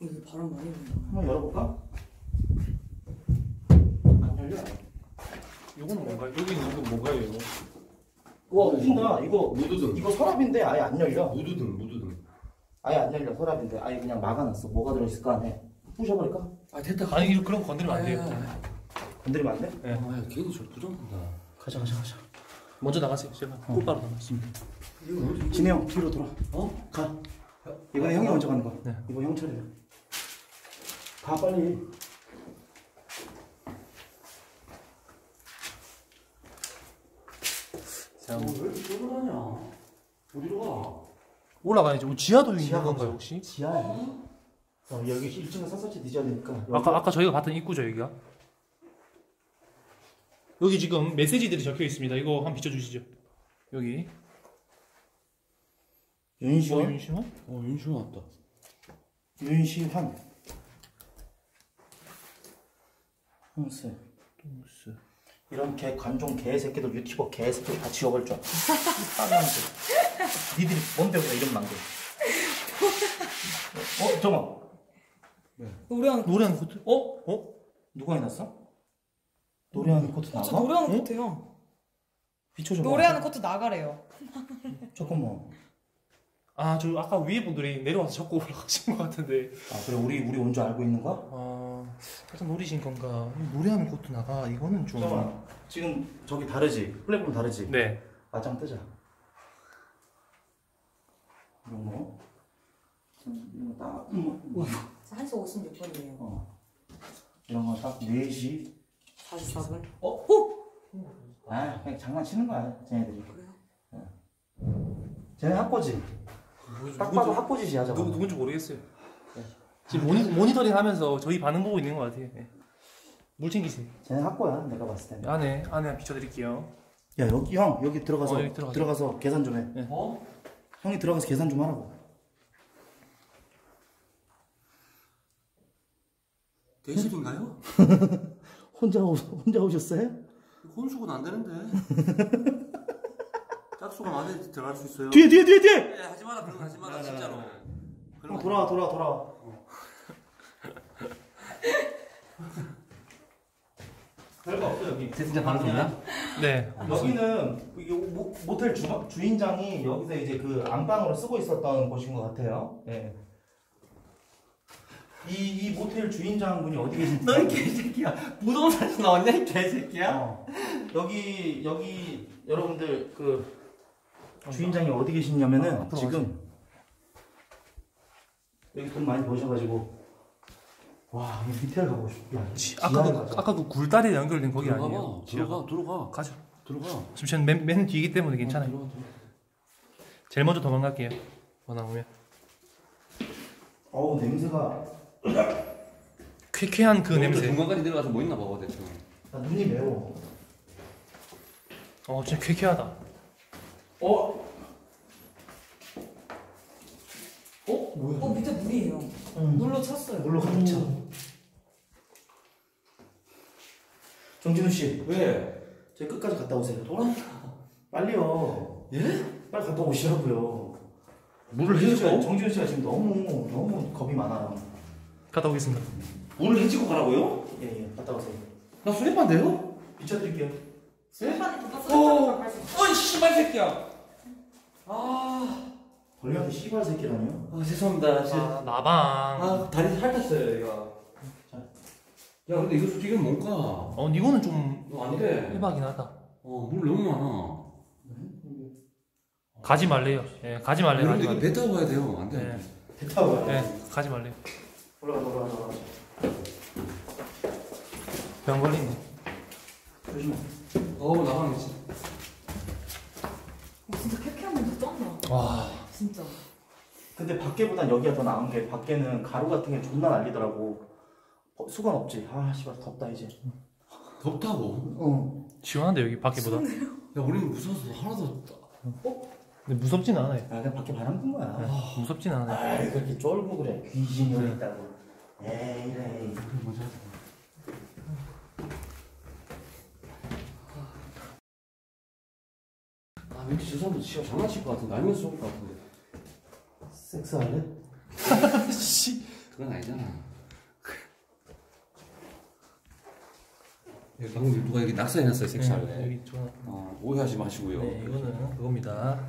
여기 바람 많이 분다. 한번 열어볼까? 안 열려. 이거는 뭔가요? 여기 있는 건 뭔가요, 이거? 와, 웃긴다. 이거 무드등. 이거 서랍인데 아예 안 열려. 무드등, 무드등. 아예 안 열려, 서랍인데. 아예 그냥 막아놨어. 뭐가 들어있을까 안에. 부셔버릴까? 아, 됐다. 아니, 이거 그럼 건드리면 안 돼요. 건드리면 안 돼? 예. 아, 야, 괜히 저를 뚫어본다. 가자, 가자, 가자. 먼저 나가세요, 제가. 꿀바로 어. 나가겠습니다. 진해 형, 뒤로 돌아. 어? 가. 야, 이번에 야, 형이 야. 먼저 가는 거야. 네. 이거 형 차례야. 가, 빨리. 자, 왜 이렇게 쫄아다냐? 어디로 가? 올라가야죠. 지하도 있는 건가요 혹시? 지하에 어, 여기 일 층은 샅샅이 뒤져야 되니까. 여기. 아까 아까 저희가 봤던 입구죠 여기가? 여기 지금 메시지들이 적혀 있습니다. 이거 한번 비춰주시죠. 여기. 윤시원? 어, 윤시원? 어, 윤시원 왔다. 윤시환. 홍스. 홍스. 이런 개 관종 개새끼들 유튜버 개새끼들 다 지워볼 줄 알아. 빵이면서. 니들이 뭔데 우리가 이름 만들. 어? 잠깐만. 네. 노래하는 노래하는 코트? 어? 어? 누가 해놨어? 노래하는 코트 나가? 저 노래하는 코트요. 응? 비춰줘. 노래하는 코트 나가래요. 잠깐만. 아, 저 아까 위에 분들이 내려와서 적고 올라가신 것 같은데. 아, 그래 우리 우리 온 줄 알고 있는 거야? 아, 일단 노리신 건가? 노래하는 코트 나가. 이거는 좀. 잠깐만. 지금 저기 다르지? 플랫폼 다르지? 네. 맞짱 뜨자. 이런 거. 이런 거 딱. 한 시 오십육 분이에요. 어. 이런 거 딱 네 시 사십사 분. 어? 오! 아, 그냥 장난치는 거야, 쟤네들이. 그래요? 네. 쟤네 학고지? 딱 봐도 학고지야, 저거. 누구, 누군지 모르겠어요. 네. 지금 모니, 모니터링 하면서 저희 반응 보고 있는 것 같아요. 네. 물 챙기세요. 쟤네 학고야, 내가 봤을 때. 안에, 안에 비춰드릴게요. 야, 여기, 형, 여기 들어가서, 어, 여기 들어가서 계산 좀 해. 네. 어? 형이 들어가서 계산 좀 하라고. 대실인가요? 혼자 오, 혼자 오셨어요? 혼수고는 안 되는데. 짝수가 안에 들어갈 수 있어요. 뒤에 뒤에 뒤에 뒤에. 네, 하지 마라 그런 거 하지 마라 진짜로. 그럼 돌아와 돌아와 돌아와. 어. 별거 없어요 여기. 세팅장 바로 됩니다. 네. 여기는 이 모, 모텔 주, 주인장이 여기서 이제 그 안방으로 쓰고 있었던 곳인 것 같아요. 네. 이, 이 모텔 주인장분이 어디 계신지. 너 이 개새끼야. 부동산에서 나왔냐, 이 개새끼야? 어. 여기, 여기, 여러분들, 그, 주인장이 어디 계시냐면은, 아, 지금, 여기 돈 많이 버셔가지고, 와, 밑에 가고 싶다. 아까 그, 가자. 아까 그 굴다리에 연결된 거기 들어가, 아니에요? 들어가, 들어가. 가자. 들어가. 지금 저는 맨, 맨 뒤이기 때문에 괜찮아요. 어, 들어가, 들어가. 제일 먼저 도망갈게요. 원하면. 어우, 냄새가. 쾌쾌한 그 냄새. 중간까지 내려가서 뭐 있나 봐봐 대충. 나 눈이 매워. 어 진짜 쾌쾌하다. 어? 어? 뭐야? 어 밑에 물이에요. 응. 물로 찼어요. 물로 가득 차. 정진우 씨. 왜? 저희 끝까지 갔다 오세요. 돌아. 빨리요. 예? 빨리 갔다 오시라고요. 물을 해주고? 정진우 씨가 지금 너무 너무 겁이 많아요. 갔다 오겠습니다. 물을 해치고 가라고요? 예예. 예. 갔다 오세요. 나 수레판데요? 비춰드릴게요. 수레판에 다 쓰러져 갈수 있어. 어이 씨발 새끼야. 아 벌레한테 씨발 새끼라뇨? 아 죄송합니다. 제... 아 나방. 아 다리 살탔어요 얘가. 자. 야 근데 이거 솔직히 뭔가. 어 이거는 좀. 어, 안 돼. 일박이긴 하다. 어 물 너무 많아. 네? 가지 말래요. 예 가지 말래요. 여러분들 이거 배 타고 가야 돼요. 안 돼. 네. 배 타고 가요. 네 가지 말래요. 올라가자 올라가자 올라가자. 병 걸리네. 조심해. 어우 나가네 진짜. 진짜 쾌쾌한 냄새 떴나? 와 진짜. 근데 밖에보단 여기가 더 나은 게 밖에는 가루 같은 게 존나 날리더라고. 어, 수건 없지? 아 씨발 덥다 이제. 덥다고? 어. 시원한데 여기 밖에보다. 야 우리는 무서워서 하나도 어? 근데 무섭진 않아요. 아 그냥 밖에 바람 분 거야. 아, 무섭진 않아요. 아 그렇게 쫄고 그래. 귀신이 여기 있다고. 에이 에이. 아 왠지 저 사람도 진짜 장난칠 것 같은데 알면서 쏠 것 같은데. 섹스할래? 씨. 그건 아니잖아. 여기 방금 누가 여기 낙서해놨어요. 섹스할래. 네, 여기 좀. 어 오해하지 마시고요. 네, 이거는 그겁니다.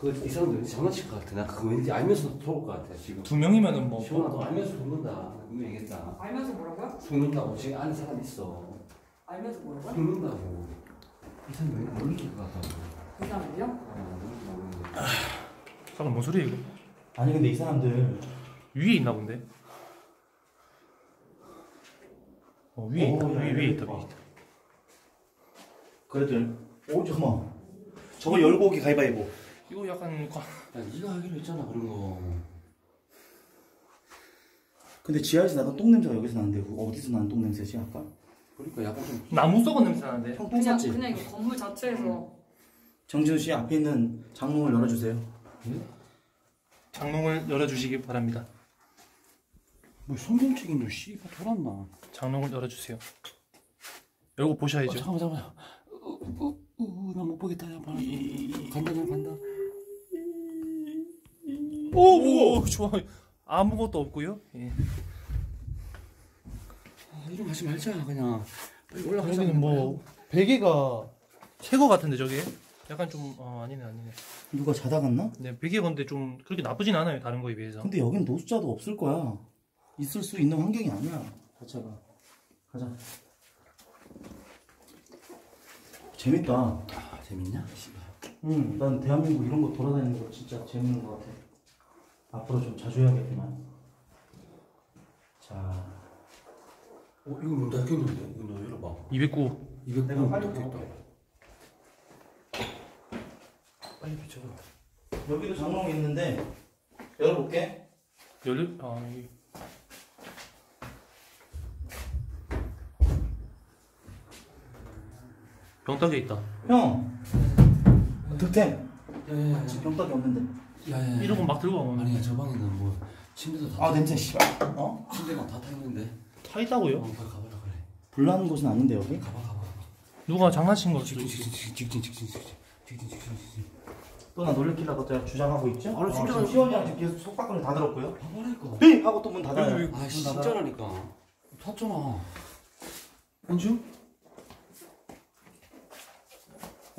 그 이 사람들 장난칠 것 같아. 나 그거 왠지 알면서도 들어올 것 같아 지금. 두 명이면은 뭐. 시원아 너 알면서 죽는다. 분명히 얘기했다. 알면서 뭐라고요? 죽는다고. 지금 아는 사람 있어. 알면서 뭐라고요? 죽는다고. 이 사람 왠지 모르는 것 같다고. 그 사람들요? 어 모르는 거. 잠깐 뭔 소리야 이거? 아니 근데 이 사람들 위에 있나 본데. 어 위에 있다. 위에 위에 있다. 위에 있다. 그래도 열. 오 잠깐만. 저거 열고 오기 가위바위보. 이거 약간 야, 네가 하기로 했잖아 그런 거. 근데 지하에서 나가 똥냄새가 여기서 나는데 어디서 나는 똥냄새지 아까? 그러니까 약간 좀 나무 썩은 냄새 나는데 형 똥 났지? 그냥 이거 건물 자체에서. 응. 정진우씨 앞에 있는 장롱을 열어주세요. 응? 장롱을 열어주시기 바랍니다. 뭐 성경책인데 씨가 돌았나. 장롱을 열어주세요. 열고 보셔야죠. 어, 잠깐만 잠깐만 어, 어, 어, 나 못 보겠다. 야, 간다 나 간다. 오 뭐야. 좋아. 아무것도 없고요. 예. 아, 이러지 말자 그냥 빨리 올라가자. 여기는 뭐 베개가 새거 같은데 저게 약간 좀.. 어, 아니네 아니네. 누가 자다 갔나? 네 베개 건데 좀 그렇게 나쁘진 않아요 다른 거에 비해서. 근데 여긴 노숙자도 없을 거야. 있을 수 있는 환경이 아니야 자체가. 가자. 재밌다. 아, 재밌냐? 응, 난 대한민국 이런 거 돌아다니는 거 진짜 재밌는 거 같아. 앞으로 좀 자주 해야겠구만. 자, 어 이거 문 닫혔는데? 이거 너 열어봐. 이백구. 이백구. 내가 빨리 닫겠다. 빨리 비춰봐. 여기도 장롱이 있는데 열어볼게. 열릴? 아 여기. 병따개 있다. 형, 득템. 야야야, 지금 병따개 없는데. 야야야. 이런 건 막 들고 가면. 아니야 저 방에는 뭐 침대도 다. 아 냄새 씨발. 어? 침대가 다 타 있는데. 타 있다고요? 어, 가봐라 그래. 불나는 곳은 아닌데 여기. 가봐 가봐. 누가 장난친 거지? 직진 직진 직진 직진 직진 직진 직진. 또 나 놀래키려고 또 주장하고 있죠? 아, 진짜 시원이한테 계속 속박근을 다 들었고요. 가봐라니까. 빙 하고 또 문 닫아요. 아 진짜라니까. 탔잖아. 원주?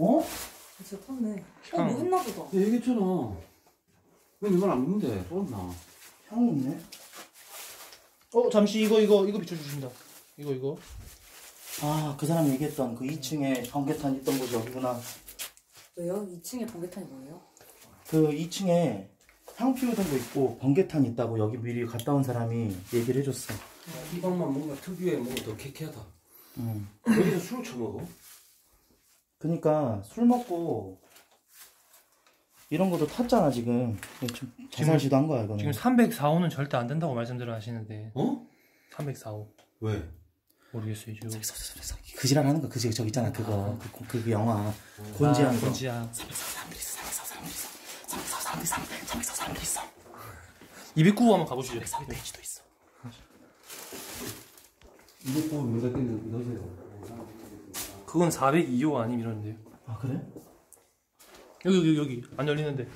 어? 진짜 탔네. 어 뭐 했나 보다. 야 얘기했잖아. 왜 이걸 안 믿는데? 쫄았나? 향이 없네? 어? 잠시 이거 이거 이거 비춰주신다. 이거 이거 아 그 사람 얘기했던 그 이 층에 번개탄 있던 곳이 여기구나. 왜요? 이 층에 번개탄이 뭐예요? 그 이 층에 향 피우던 거 있고 번개탄 있다고 여기 미리 갔다 온 사람이 얘기를 해줬어. 아, 이 방만 뭔가 특유의 뭔가 더 쾌쾌하다. 응. 여기서 술을 처먹어? 그니까 술 먹고 이런 것도 탔잖아 지금. 좀 자살 시도한 거야 이거는. 지금 삼백사 호는 절대 안 된다고 말씀들을 하시는데. 어? 삼백사 호. 왜? 모르겠어요 지금. 그지랄 하는 거 그지 저기 있잖아 그거. 아. 그, 그, 그 영화 곤지야. 곤지야. 삼백사 사람들이 있어. 삼백사 사람들이 있어. 삼백사 사람들이 있어. 이백구 호 한번 가보시죠. 삼백사 페이지도 있어. 이백구 호 문자 띄는 넣으세요. 그건 사백이 호 아님 이러는데요. 아 그래? 여기 여기 여기 안 열리는데.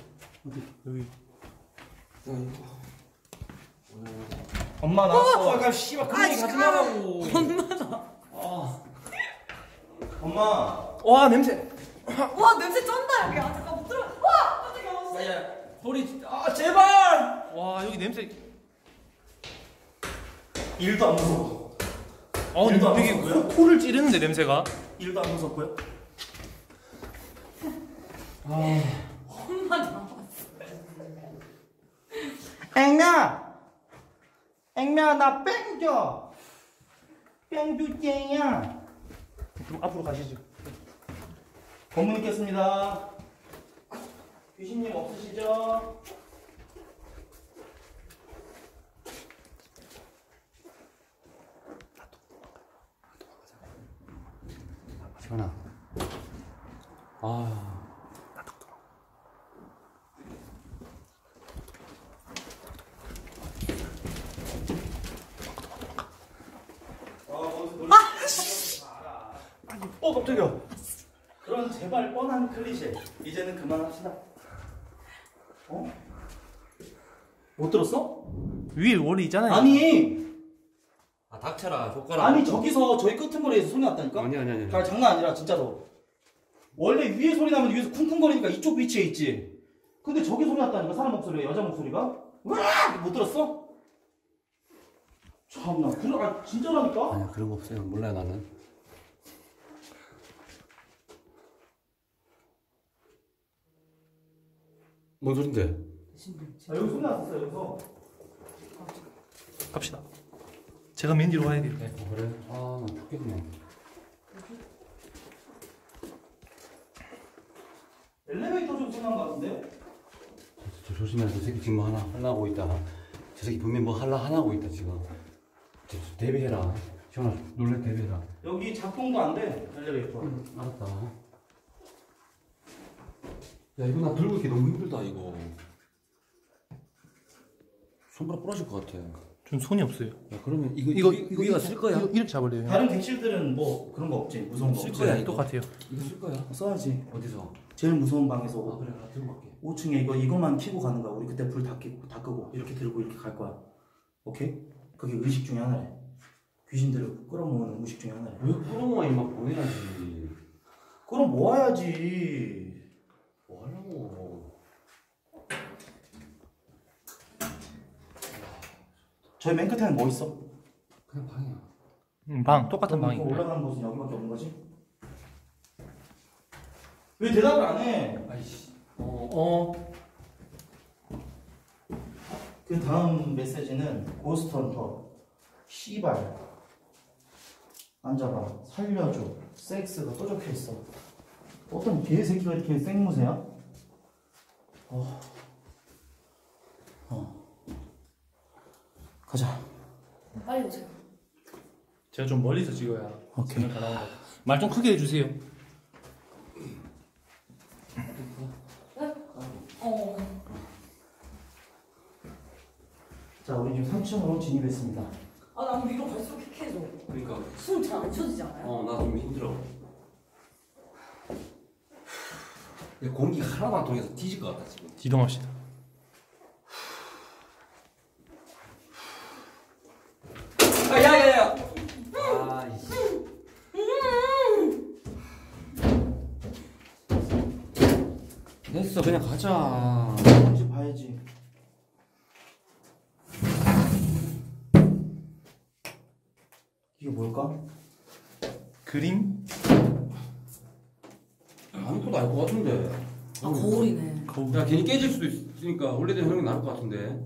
어디? 여기. 엄마 나왔어. 어, 아까 씨발 그런 얘기 하지 말라고. 엄마 나. 아. 엄마. 와 냄새. 와 냄새 쩐다 여기. 아 잠깐 못 들어. 와 깜짝이야. 야, 야, 돌이. 아 제발. 와 여기 냄새. 일도 안 무서워. 아 근데 되게 코, 코를 찌르는데 냄새가. 일도 안 무섭고요. 아. 엄마 나왔어. 앵아! 앵아, 나 뺑 줘! 뺑 주제야! 그럼 앞으로 가시죠. 검문 있겠습니다. 귀신님 없으시죠? 나도 도망가자. 시원아. 아. 어 깜짝이야. 그런 제발 뻔한 클리셰 이제는 그만합시다. 어? 못 들었어? 위에 원래 있잖아요. 아니 아 닥쳐라 조카라. 아니 저기서 저희 끄트머리에서 소리 났다니까? 아니 아니 아니 그러니까 장난 아니라 진짜로. 원래 위에 소리 나면 위에서 쿵쿵거리니까 이쪽 위치에 있지. 근데 저기 소리 났다니까 사람 목소리가. 여자 목소리가. 으악! 못 들었어? 참나 그러, 아, 진짜라니까? 아니야 그런 거 없어요. 몰라요 나는. 뭔 소린데? 아, 여기 소리 났었어요, 여기서. 갑시다. 제가 맨 뒤로 가야 되는데. 어, 그래? 아, 나 죽겠네. 엘리베이터 좀 쓰는 거 같은데요? 저 조심해서 저 새끼 지금 뭐 하나 하려고 있다. 저 새끼 분명히 뭐 하려 하려고 있다 지금. 저, 저 대비해라. 시원아 놀래 대비해라. 여기 작동도 안 돼 엘리베이터. 응, 알았다. 야 이거 나 들고 있기 너무 힘들다 이거. 손가락 부러질 것 같아. 전 손이 없어요. 야 그러면 이거 이거 이거 이거 쓸 거야? 이거 이렇게 잡으래요. 다른 객실들은 뭐 그런 거 없지. 무서운 거 없지. 쓸 거야. 똑같아요. 이거 쓸 거야. 써야지. 어디서? 제일 무서운 방에서. 아 그래 나 들고 갈게. 오 층에 이거 이거만 켜고 가는 거야. 우리 그때 불 다 켜고 다 끄고 이렇게 들고 이렇게 갈 거야. 오케이? 그게 의식 중에 하나래. 귀신들을 끌어모으는 의식 중에 하나래. 왜 끌어모아 임마 보내야지. 끌어모아야지. 뭐 하려고? 저희 맨 끝에는 뭐 있어? 그냥 방이야. 응, 방. 똑같은 방이. 올라가는 곳은 여기밖에 없는 거지? 왜 대답을 안 해? 아이씨. 어, 어. 그 다음 메시지는 고스트 헌터. 씨발. 앉아봐. 살려줘. 섹스가 또 적혀있어. 어떤 개새끼가 이렇게 생무새야? 어. 어. 가자. 빨리 오세요. 제가 좀 멀리서 찍어야. 오케이. 말 좀 크게 해주세요. 네? 어. 자, 우리 지금 삼 층으로 진입했습니다. 아, 난 위로 갈수록 킥해져. 그러니까. 숨 잘 안 쉬어지지 않아요? 어, 나 좀 힘들어. 공기 하나만 통해서 뒤질 것 같다 지금. 이동합시다. 야야야! 아이씨. 됐어 그냥 가자. 뭔지 봐야지. 이게 뭘까? 그림? 아무것도 알 것 같은데. 아 거울이네. 거울. 야 괜히 깨질 수도 있으니까 원래대로 형이 나올 것 같은데.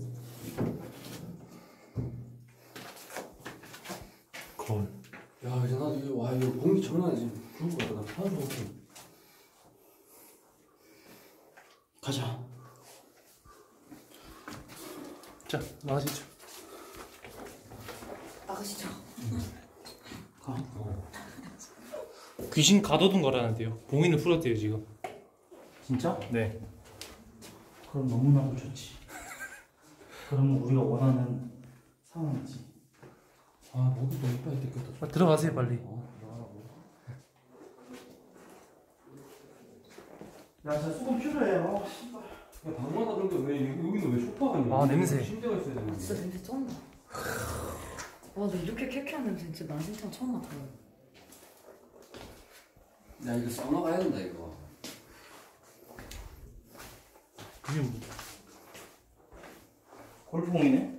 야 이제 나도 이제 와 이거 공기 장난 아니지. 죽을 것 같아. 나 사는 거 같아. 가자. 자 나가시죠. 나가시죠. 응. 가. 어. 귀신 가둬둔 거라는데요. 봉인을 풀었대요 지금. 진짜? 네. 그럼 너무나도 좋지. 그러면 우리가 원하는 상황이지. 아, 목이 너무 이빨이 뜯겼다. 아, 들어가세요, 빨리. 어, 들어가라고. 야, 진짜 수건 필요해. 아, 씨발. 야, 방마다 그런 게 왜, 여기는 왜 소파가 있냐? 아, 냄새. 침대가 있어야 되는데. 아, 진짜 냄새 쩐다. 와, 저 이렇게 쾌쾌한 냄새 진짜 난 진짜 처음 맡아요. 야, 이거 사우나 가야 된다, 이거. 그게 뭐. 골프공이네?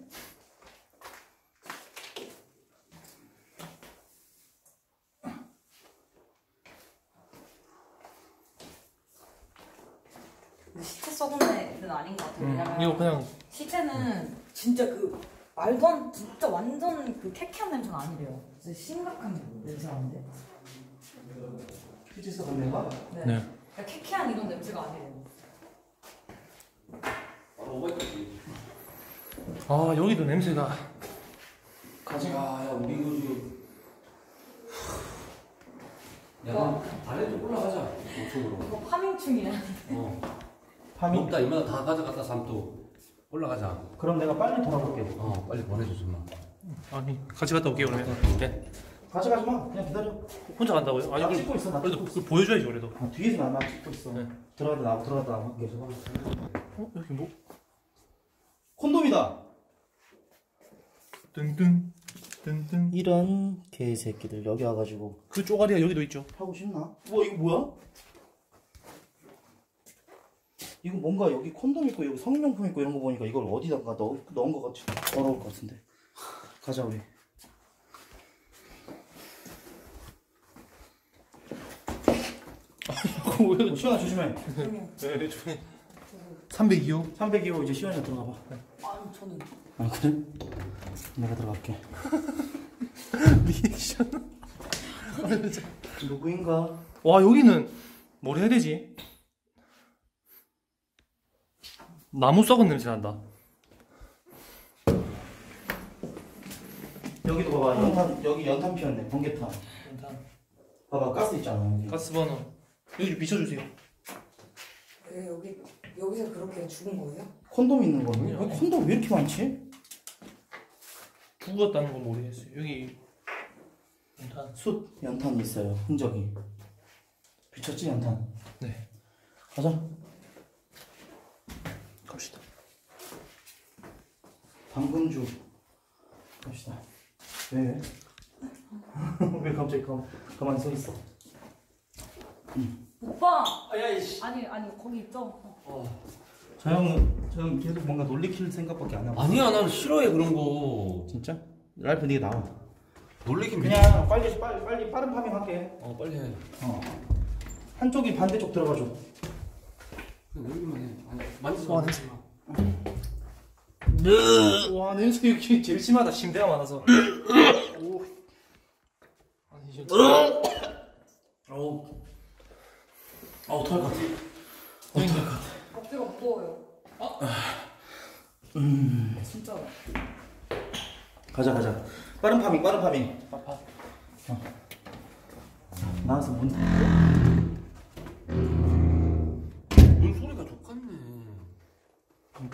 시체 썩은 애는 아닌 것 같아요. 왜냐면 이거 그냥 시체는 진짜 그 말도 안 진짜 완전 그 쾌쾌한 냄새는 아니래요. 진짜 심각한 냄새인데. 시체 썩은 냄새가? 네. 네. 그러니까 쾌쾌한 이런 냄새가 아니래요. 바로 오버했지. 아 여기도 냄새가. 가지. 아야 우리 이거 지금. 야 나 아래 좀 올라가자. 이쪽으로. 이거 파밍충이야. 어. 파밍? 높다 이마다 다 가져갔다 삼도 올라가자. 그럼 내가 빨리 돌아볼게. 어 빨리 보내줘 좀. 아니 같이 갔다 올게요. 그러면 네. 같이 가지마 그냥 기다려. 혼자 간다고요? 아니 나 찍고 있어. 나 그래도 찍고 보여줘야지. 그래도 아, 뒤에서 나, 나 찍고 있어. 네. 들어가다 나와 들어가다 나와 계속. 어? 여기 뭐? 콘돔이다. 뜬뜬 뜬뜬. 이런 개새끼들 여기 와가지고 그 쪼가리가 여기도 있죠. 하고 싶나? 와 이거 뭐야? 이거 뭔가 여기 콘돔 있고 여기 성명품 있고 이런 거 보니까 이걸 어디다가 넣, 넣은 것 같이 더러울 것 같은데. 가자 우리. 어, 시원아 조심해. 네 조심해. 삼백이 호? 삼백이 호 이제 시원이가 들어가봐. 아니 저는. 아 그래? 내가 들어갈게. 리액션. 누구인가? 와 여기는 뭘 해야 되지? 나무 썩은 냄새 난다. 여기도 봐봐. 연탄, 여기 연탄 피었네. 번개탄. 연탄. 봐봐, 가스 있잖아. 여기. 가스 버너. 여기 좀 비춰주세요. 왜 여기 여기서 그렇게 죽은 거예요? 콘돔 있는 거예요? 왜 콘돔 왜 이렇게 많지? 죽었다는 건 모르겠어요. 여기 연탄. 숯 연탄 있어요. 흔적이. 비쳤지 연탄. 네. 가자. 갑시다. 당근주. 갑시다. 왜? 왜 갑자기 가만, 가만히 서 있어? 응. 오빠! 아이씨. 아니 아니 거기 있죠? 어. 저 형은 저 형 계속 뭔가 놀리킬 생각밖에 안 하고. 아니야 난 싫어해 그런 거. 진짜? 라이프 네가 나와. 놀리긴 그냥 빨리 빨리 빨리, 빨리 빠른 파밍 할게. 어 빨리 해. 어. 한쪽이 반대쪽 들어가줘. 그냥 여기만 해. 아니 만지지 마. 만지지 마. 와 냄새 이렇게 제일 심하다. 침대가 많아서. 오. 아니 이제. 어우. 아 어떡할 것 같아. 어떡할 것 같아. 갑자기 무거워요. 어? 음. 진짜. 가자 가자. 빠른 파밍 빠른 파밍. 파파. 어. 나와서 문 닫고.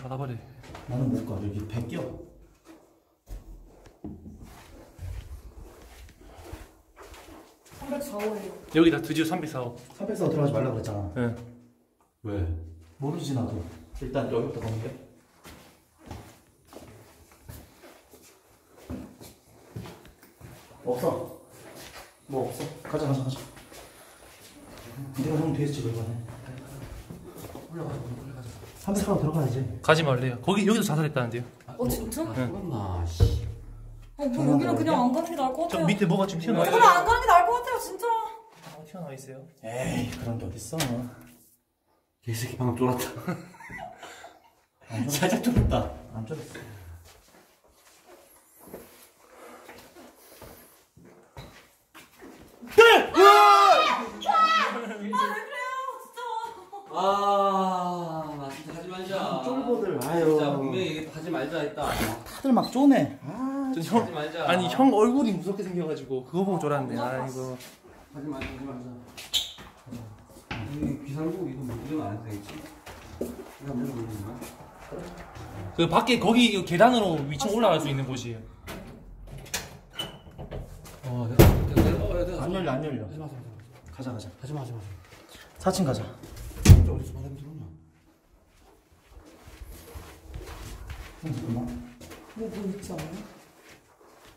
닫아버려. 나는 못 가. 여기 베껴. 삼백사 호예요. 여기다 드디어 삼백사 호. 삼백사 호 들어가지 말라고 그랬잖아. 예. 네. 왜? 모르지 나도. 일단 여기부터 가면 돼. 없어. 뭐 없어? 가자 가자 가자. 내가 형 뒤에서 찍어 이번에. 올라가자. 삼백사 호 들어가야지. 가지 말래요. 거기 여기도 자살했다는데요. 아, 어 진짜? 잠깐만. 네. 어 뭐 여기는 그냥 안 가는 게 나을 것 같아요. 저 밑에 뭐가 지금 튀어나와 있어요. 저는 안 가는 게 나을 것 같아요 진짜. 어, 튀어나와 있어요. 에이 그런 게 어딨어. 개새끼 방금 쫄았다. 살짝 쫄았다. 안 쫄았어. 네! 아! 아! 아! 아! 왜 그래요 진짜. 아... 쫄보들 아유 진짜 분명히 얘기 하지 말자 했다. 다들 막 쪼네. 아, 저 형, 하지 말자. 아니 형 얼굴이 무섭게 생겨가지고 그거 보고 쫄았네. 아 이거 하지 말자 하지 말자. 이 비상구 이거 무조건 안 해도 되겠지? 내가 뭘 모르는 거야? 그 밖에 거기 계단으로 위층 올라갈 수 있는 곳이에요. 어 내가 내가 내가, 내가, 내가 안 열려 안 열려. 하지 마 하지 마. 가자 가자. 하지 마 하지 마. 사 층 가자. 진짜 어디서 바람이 들어오냐? 잠깐만. 뭐, 뭐 있지 않아요?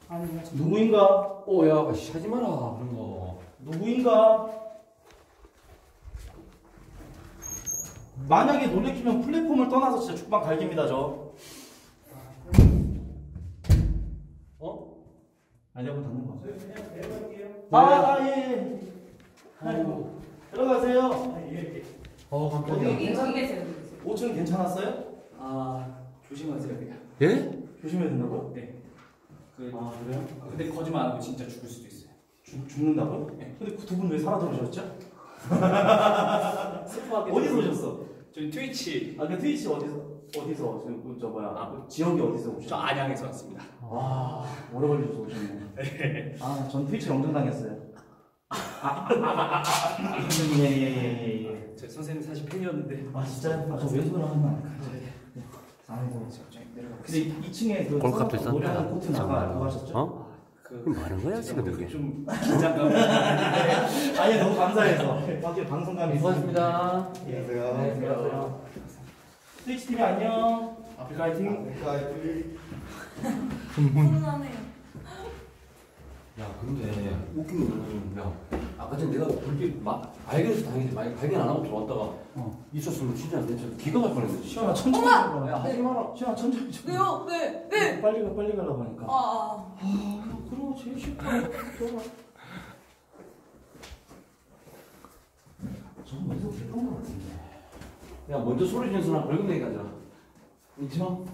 아니야. 누구인가? 오, 야, 하지 마라. 그런 거. 누구인가? 만약에 놀래키면 플랫폼을 떠나서 진짜 죽방 갈깁니다, 저. 어? 아니야, 문 닫는 거. 네. 아, 아, 예. 아이고. 들어가세요. 아, 예. 어, 깜짝이야. 여기, 여기 계세요. 오 층 괜찮았어요? 아. 조심하세요. 예? 조심해야 된다고? 네. 그, 아 그래요? 근데 거짓말 안 하고 진짜 죽을 수도 있어요. 죽, 죽는다고? 네. 근데 그 두 분 왜 살아 들어오셨죠? 어디서 오셨어? 저희 트위치. 아 그 트위치 어디서? 어디서? 저, 저 뭐야? 아, 지역이 어디서 오셨어요? 저 안양에서 왔습니다. 와 오래 걸리셔서 오셨네. 네. 아 전 트위치 영전당했어요. 예예예예 예. 저 선생님 사실 팬이었는데. 아 진짜? 아 저 왜 손을 하는 거 아닐까요? 아이고, 근데 이 층에 그 노래하는 코트 나가 그거 하셨죠? 어? 그 많은 거야 지금 여기. 좀 긴장감. 아니 너무 감사해서. 밖에 방송감이 있습니다. 안녕하세요. 안녕하세요. 스위치 티비 안녕. 아프리카 화이팅. 아프리카 화이팅. 훈훈하네요. 야 근데 웃긴 거 뭐냐? 아까 전에 내가 불빛 막 발견해서 당했는데 만약에 발견 안 하고 들어왔다가 어. 있었으면 진짜 안 됐죠. 기가 갈 뻔했는데. 시원아 천천히 가라. 야, 하지 마라. 시원아 천천히 좀. 왜요? 네. 네. 빨리 가 빨리 가려고 하니까. 아. 아, 아 그러고 제일 쉽다. 그러고. 저거 먼저 들어온 거 같은데. 야 먼저 소리 지는 사람 벌금 내기 가자. 그렇죠?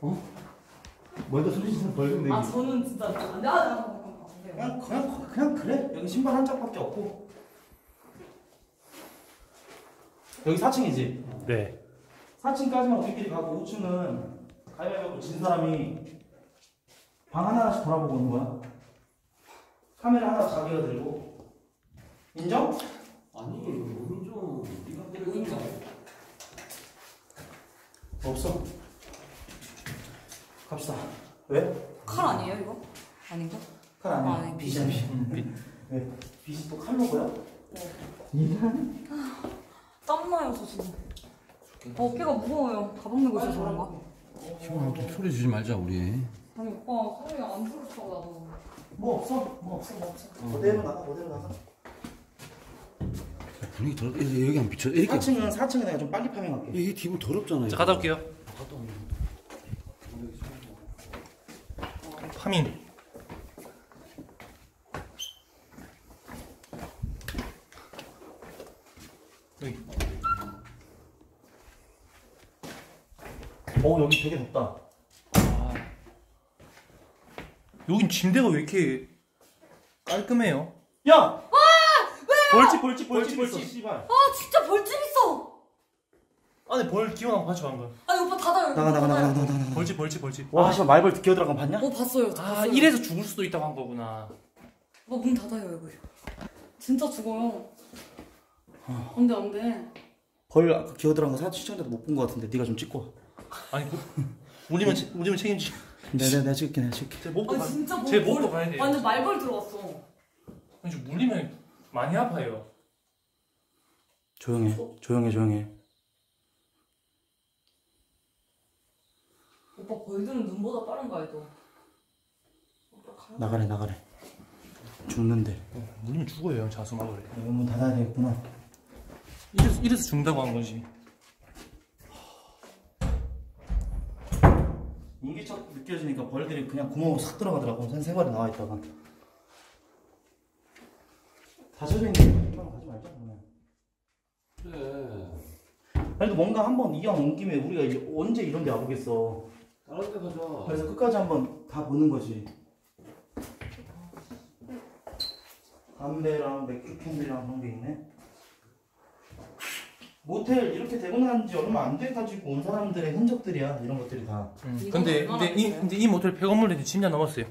어? 먼저 소리 지는 사람 벌금 내기. 아 저는 진짜 안 돼. 그냥, 그냥, 그냥 그래. 여기 신발 한 짝밖에 없고. 여기 사 층이지? 네. 사 층까지만 우리끼리 가고 오 층은 가위바위보 진 사람이 방 하나씩 돌아보고 오는 거야. 카메라 하나 자기가 들고. 인정? 아니, 인정. 네가 들고 인정. 없어. 갑시다. 왜? 칼 아니에요 이거? 아닌가? 칼 아니야. 아, 네. 빗이야 빗. 응. 왜? 빗이 또 칼로 보여? 네. 이란? 땀나요 저 지금. 어깨가 무거워요. 가볍는 거지 저런가? 시원아 좀 소리 주지 말자 우리. 아니 오빠 소리 안 들었어 나도. 뭐 없어? 뭐 없어? 뭐 없어? 어. 그대로 나가 그대로 나가. 야, 분위기 더럽. 여기 안 비쳐. 이렇게. 사 층은 사 층에 내가 좀 빨리 파밍할게. 이 기분 더럽잖아. 자 갔다 올게요. 갔다 올게요. 파밍. 여기. 어 여기 되게 덥다. 아. 여긴 침대가 왜 이렇게 깔끔해요? 야! 와! 왜? 벌집 벌집 벌집 벌집. 씨발. 아 진짜 벌집 있어. 아니 벌 기어나고 같이 간 거야. 아니 오빠 닫아요. 나가 나가 나가 나가 나가. 벌집 벌집 벌집. 와 씨발 말벌 기어 들어간 거 봤냐? 어 봤어요. 아 봤어요. 이래서 죽을 수도 있다고 한 거구나. 오빠 문 닫아요 이거. 진짜 죽어요. 어. 안돼 안돼. 벌 아까 기어 들어간 거 사진 시청자도 못 본 거 같은데 네가 좀 찍고 와. 아니 우리만 우리만 책임지. 네, 네, 내가 찍을게, 내가 찍을게. 제 목도 가. 제 목도 가야 돼. 완전 말벌 들어왔어. 아니 좀 물리면 많이 아파요. 조용해, 어? 조용해, 조용해. 오빠 벌들은 눈보다 빠른 거 알죠? 나가래, 나가래. 죽는데. 어, 물리면 죽어요, 형 자수막으래. 문 닫아야 되겠구나. 이래서 이래서 죽는다고 한 거지. 인기척 느껴지니까 벌들이 그냥 구멍으로 싹 들어가더라고. 세 마리 나와 있다가 다젖어 있는 데 가지 말자 그러면. 그래. 그래도 뭔가 한번 이왕 온 김에 우리가 이제 언제 이런 데 와보겠어. 다른 데 가자. 그래서 끝까지 한번 다 보는 거지. 담배랑 맥주 캔들이랑 그런 게 있네. 모텔 이렇게 대공한 지 얼마 안 돼가지고 온 사람들의 흔적들이야 이런 것들이 다. 음. 근데 근데 이 근데 이 모텔 폐건물이 십 년 넘었어요.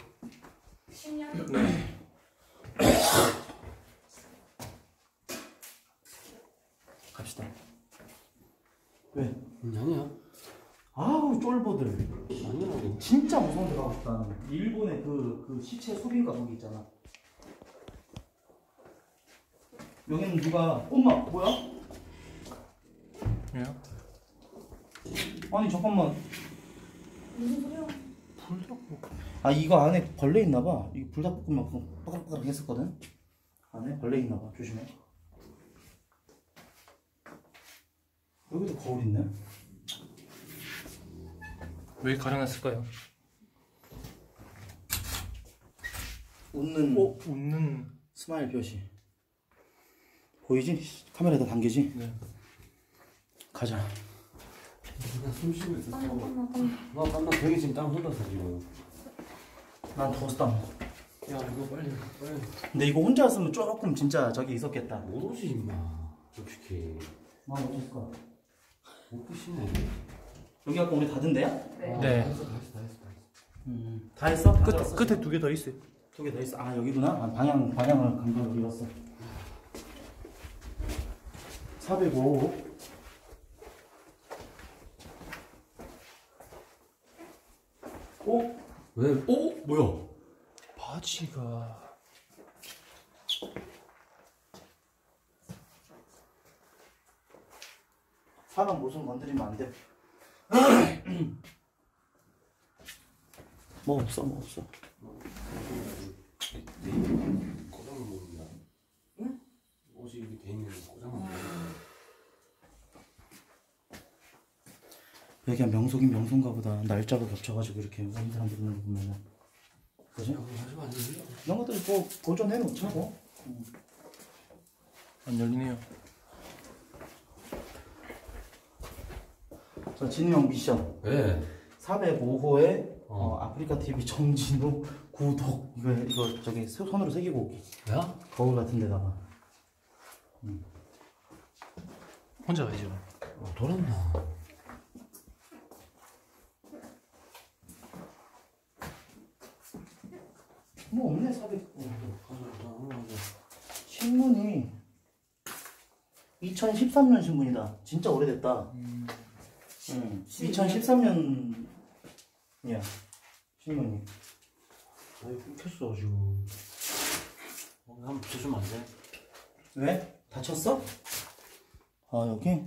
십 년? 네. 갑시다. 왜? 음, 아니야. 아우 쫄보들. 아니라고. 진짜 무서운 데 가고 싶다. 일본의 그 그 시체 소비인가 거기 있잖아. 여기는 누가 엄마 뭐야? 왜요? 아니 잠깐만 무슨 소리야? 불닭볶음 아 이거 안에 벌레 있나봐. 이 불닭볶음만 그냥 빠글빠글 했었거든? 안에 벌레 있나봐. 조심해. 여기도 거울 있네? 왜 가려놨을까요? 웃는 어? 웃는 스마일 표시 보이지? 카메라에다 당기지? 네. 가자. 나 숨 쉬고 있었어. 나나 되게 지금 땀 흘렀어 지금. 난 더웠어 땀. 야 이거 빨리 빨리. 근데 이거 혼자 왔으면 조금 진짜 저기 있었겠다. 못 오지 임마. 솔직히. 나 못 오실 거야. 못 오시네. 여기 아까 우리 다 든 데야? 네. 네. 다 했어 다 했어 다 했어. 음. 다 했어? 끝 끝에, 끝에 두 개 더 있어. 두 개 더 있어. 아 여기구나. 아, 방향 방향을 감각을 잃었어. 사백오. 어? 왜? 어? 뭐야? 바지가... 사람 모습 건드리면 안 돼. 뭐 없어, 뭐 없어. 고장을 모른다. 응? 옷이 이렇게 돼 있는 고장을 모른다. 여기가 명소긴 명소인가 보다. 날짜가 겹쳐가지고 이렇게 온 사람들 있는 거 보면은 그지? 이런 것들 뭐 보존해놓자 뭐. 응. 안 열리네요. 자 진우 형 미션. 네. 사백오 호에 어. 어, 아프리카티비 정진우 구독 이거 이거 저기 손으로 새기고 오기. 야? 거울 같은 데다가. 응. 혼자 가야죠. 어, 돌았나? 이천십삼 년 신분이다. 진짜 오래됐다. 음. 응. 이천십삼 년이야 신분이. 아이 끊겼어 지금. 한번 붙여주면 안 돼? 왜? 다쳤어? 아 여기?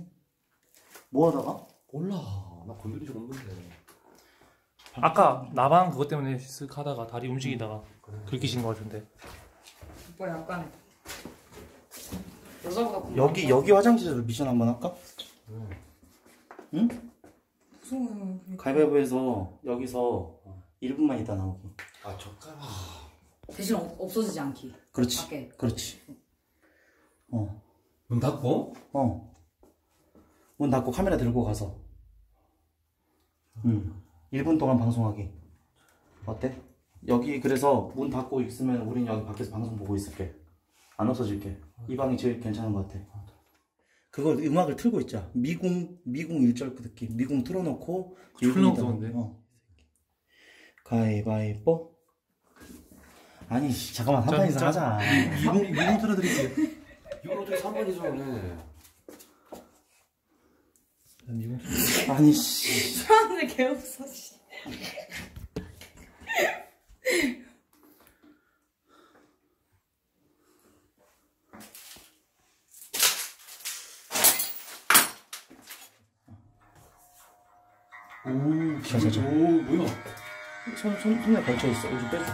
뭐 하다가? 몰라. 나 건드리지 못는데. 아까 나방 그것 때문에 쓱 하다가 다리 움직이다가 그래. 긁히신 거 같은데. 오빠 약간 여자보다 여기 여기 화장실에서 미션 한번 할까? 응? 응? 무슨 가위바위보에서 여기서 일 분만 있다 나오기. 아 젓가락. 대신 없어지지 않기. 그렇지. 밖에. 그렇지. 어. 문 닫고? 어. 문 닫고 카메라 들고 가서. 응. 일 분 동안 방송하기. 어때? 여기 그래서 문 닫고 있으면 우린 여기 밖에서 방송 보고 있을게. 안 없어질게. 이 방이 제일 괜찮은 것 같아. 그걸 음악을 틀고 있자. 미궁 미궁 일절 그 느낌. 미궁 틀어놓고 일 분이다. 그 어. 가위바위보. 아니 잠깐만 한 번 이상 하자. 미궁 미궁 틀어드릴게요. 이걸 어떻게 세 번 이상을 해? 미궁 아니 씨. 사람들 개 없어 씨. 오, 자, 자, 자. 오, 뭐야? 손, 손, 손에 걸쳐있어. 이거 좀 빼줘.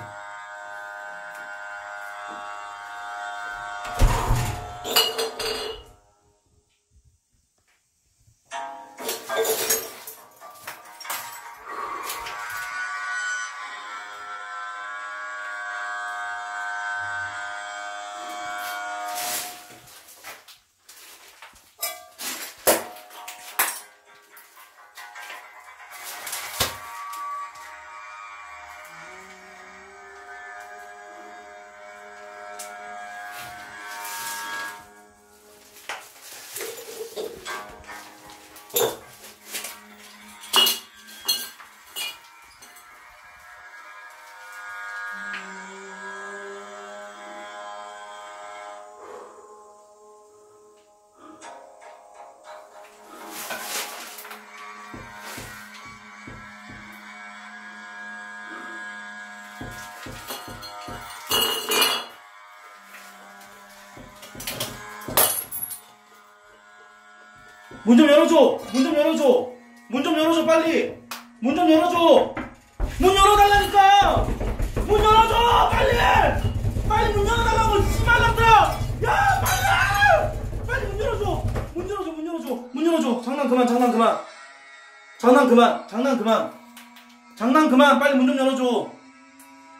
문 좀 열어줘! 문 좀 열어줘! 문 좀 열어줘 빨리! 문 좀 열어줘! 문 열어달라니까! 문 열어줘! 빨리! 빨리 문 열어달라고! 씨발났다! 야! 빨리! 빨리 문 열어줘! 문 열어줘! 문 열어줘! 문 열어줘! 장난 그만! 장난 그만! 장난 그만! 장난 그만! 장난 그만! 빨리 문 좀 열어줘!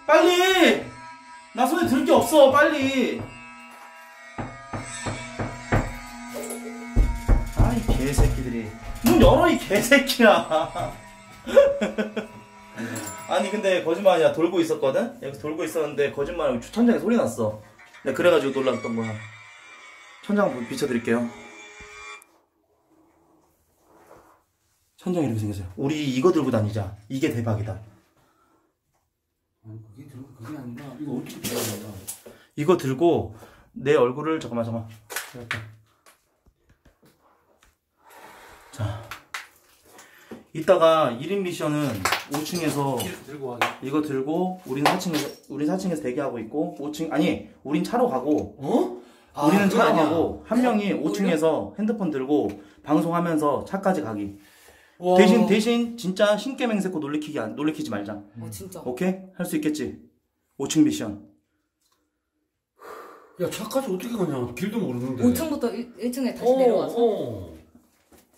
빨리! 나 손에 들 게 없어! 빨리! 개새끼들이 문 열어 이 개새끼야. 아니 근데 거짓말이야. 돌고 있었거든? 여기서 돌고 있었는데 거짓말하고 천장에 소리 났어. 내가 그래가지고 놀랐던 거야. 천장 비춰드릴게요. 천장이 이렇게 생겼어요. 우리 이거 들고 다니자. 이게 대박이다. 아니 그게 들고 그게 아니라 이거 어떻게 들어야 되나? 이거 들고 내 얼굴을 잠깐만 잠깐만 자, 이따가 일 인 미션은 오 층에서 들고 이거 들고 우린 사 층에서 우린 사 층에서 대기하고 있고 오 층 아니 우린 차로 가고 어? 아, 우리는 차로 아니야. 가고 한 명이 오 층에서 핸드폰 들고 방송하면서 차까지 가기. 와. 대신 대신 진짜 신게 맹세코 놀래키기 안 놀래키지 말자. 어, 진짜. 오케이 할 수 있겠지. 오 층 미션. 야 차까지 어떻게 가냐? 길도 모르는데. 오 층부터 일 층에 다시 어, 내려와서. 어.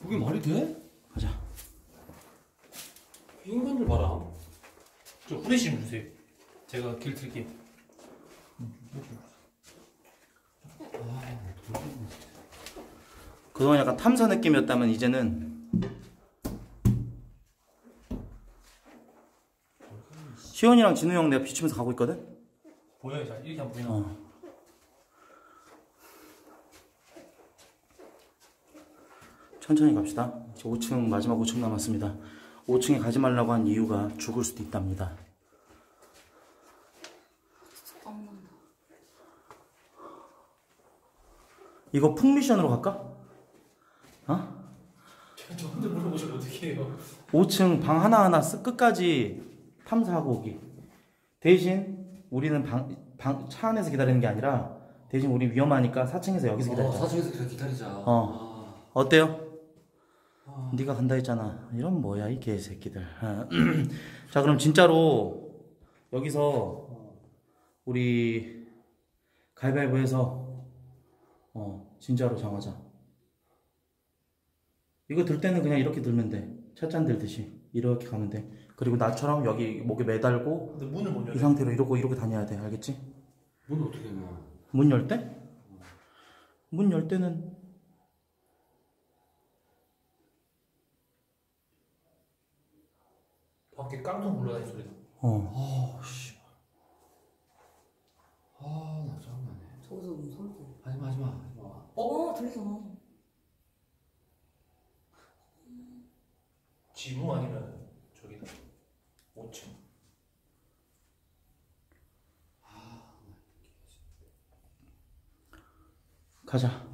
그게 말이 돼? 가자. 인간들 봐라. 저 후레쉬 좀 주세요. 제가 길 틀게. 그동안 약간 탐사 느낌이었다면 이제는 시원이랑 진우 형 내가 비추면서 가고 있거든? 보여요. 자, 이렇게 안 보이나? 어. 천천히 갑시다. 오 층 마지막 오 층 남았습니다. 오 층에 가지 말라고 한 이유가 죽을 수도 있답니다. 이거 풍미션으로 갈까? 어? 저한테 물어보시면 어떻게 해요? 오 층 방 하나하나 끝까지 탐사하고 오기. 대신 우리는 방, 방, 차 안에서 기다리는 게 아니라 대신 우리 위험하니까 사 층에서 여기서 기다리자. 어, 사 층에서 기다리자. 어. 아. 어때요? 아. 네가 간다 했잖아. 이런 뭐야 이 개새끼들. 자, 그럼 진짜로 여기서 우리 가위바위보해서 어 진짜로 정하자. 이거 들 때는 그냥 이렇게 들면 돼. 찻잔 들듯이 이렇게 가면 돼. 그리고 나처럼 여기 목에 매달고 문을 못 열어. 이 상태로 이러고 이러고 다녀야 돼. 알겠지? 문 어떻게 나? 문 열 때? 문 열 때는 밖에 깡통 굴러다니는 소리가. 어. 어 씨. 아, 나 장난해. 저기서 너무 서럽고. 하지마, 하지마, 하지마. 어, 들리잖아. 지붕 아니면 저기다. 오 층. 아, 가자.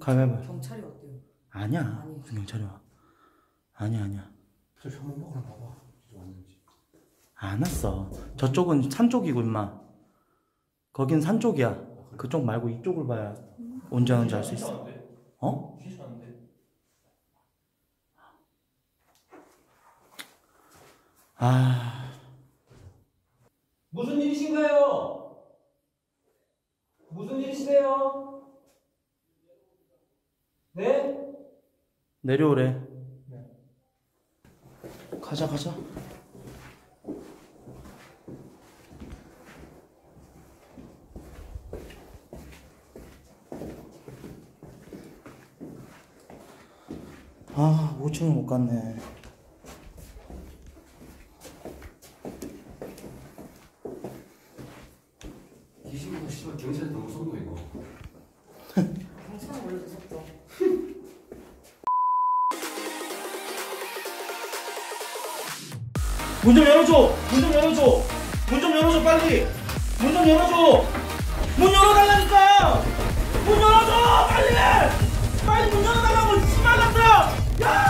가면 경찰이 어때요? 아니야. 아니. 무슨 경찰이 와? 아니야, 아니야. 저 병원 먹으러 봐봐. 왔는지. 안 왔어. 저쪽은 산 쪽이고 임마. 거긴 산 쪽이야. 그쪽 말고 이쪽을 봐야 언제 하는지 알 수 있어. 어? 아, 무슨 일이신가요? 무슨 일이시세요? 네? 내려오래. 네. 가자, 가자. 아, 오 층은 못 갔네. 기신고 씨발 경찰이 너무 무서운 거 이거. 경찰은 원래 무섭죠. 문 좀 열어줘. 문 좀 열어줘. 문 좀 열어줘 빨리. 문 좀 열어줘. 문 열어달라니까. 문 열어줘 빨리. 빨리 문 열어달라고 씨발 같아. 야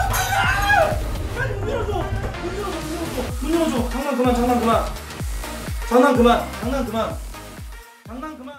빨리! 빨리 문 열어줘! 문 열어줘! 문 열어줘! 문 열어줘! 장난 그만! 장난 그만! 장난 그만! 장난 그만! 장난 그만!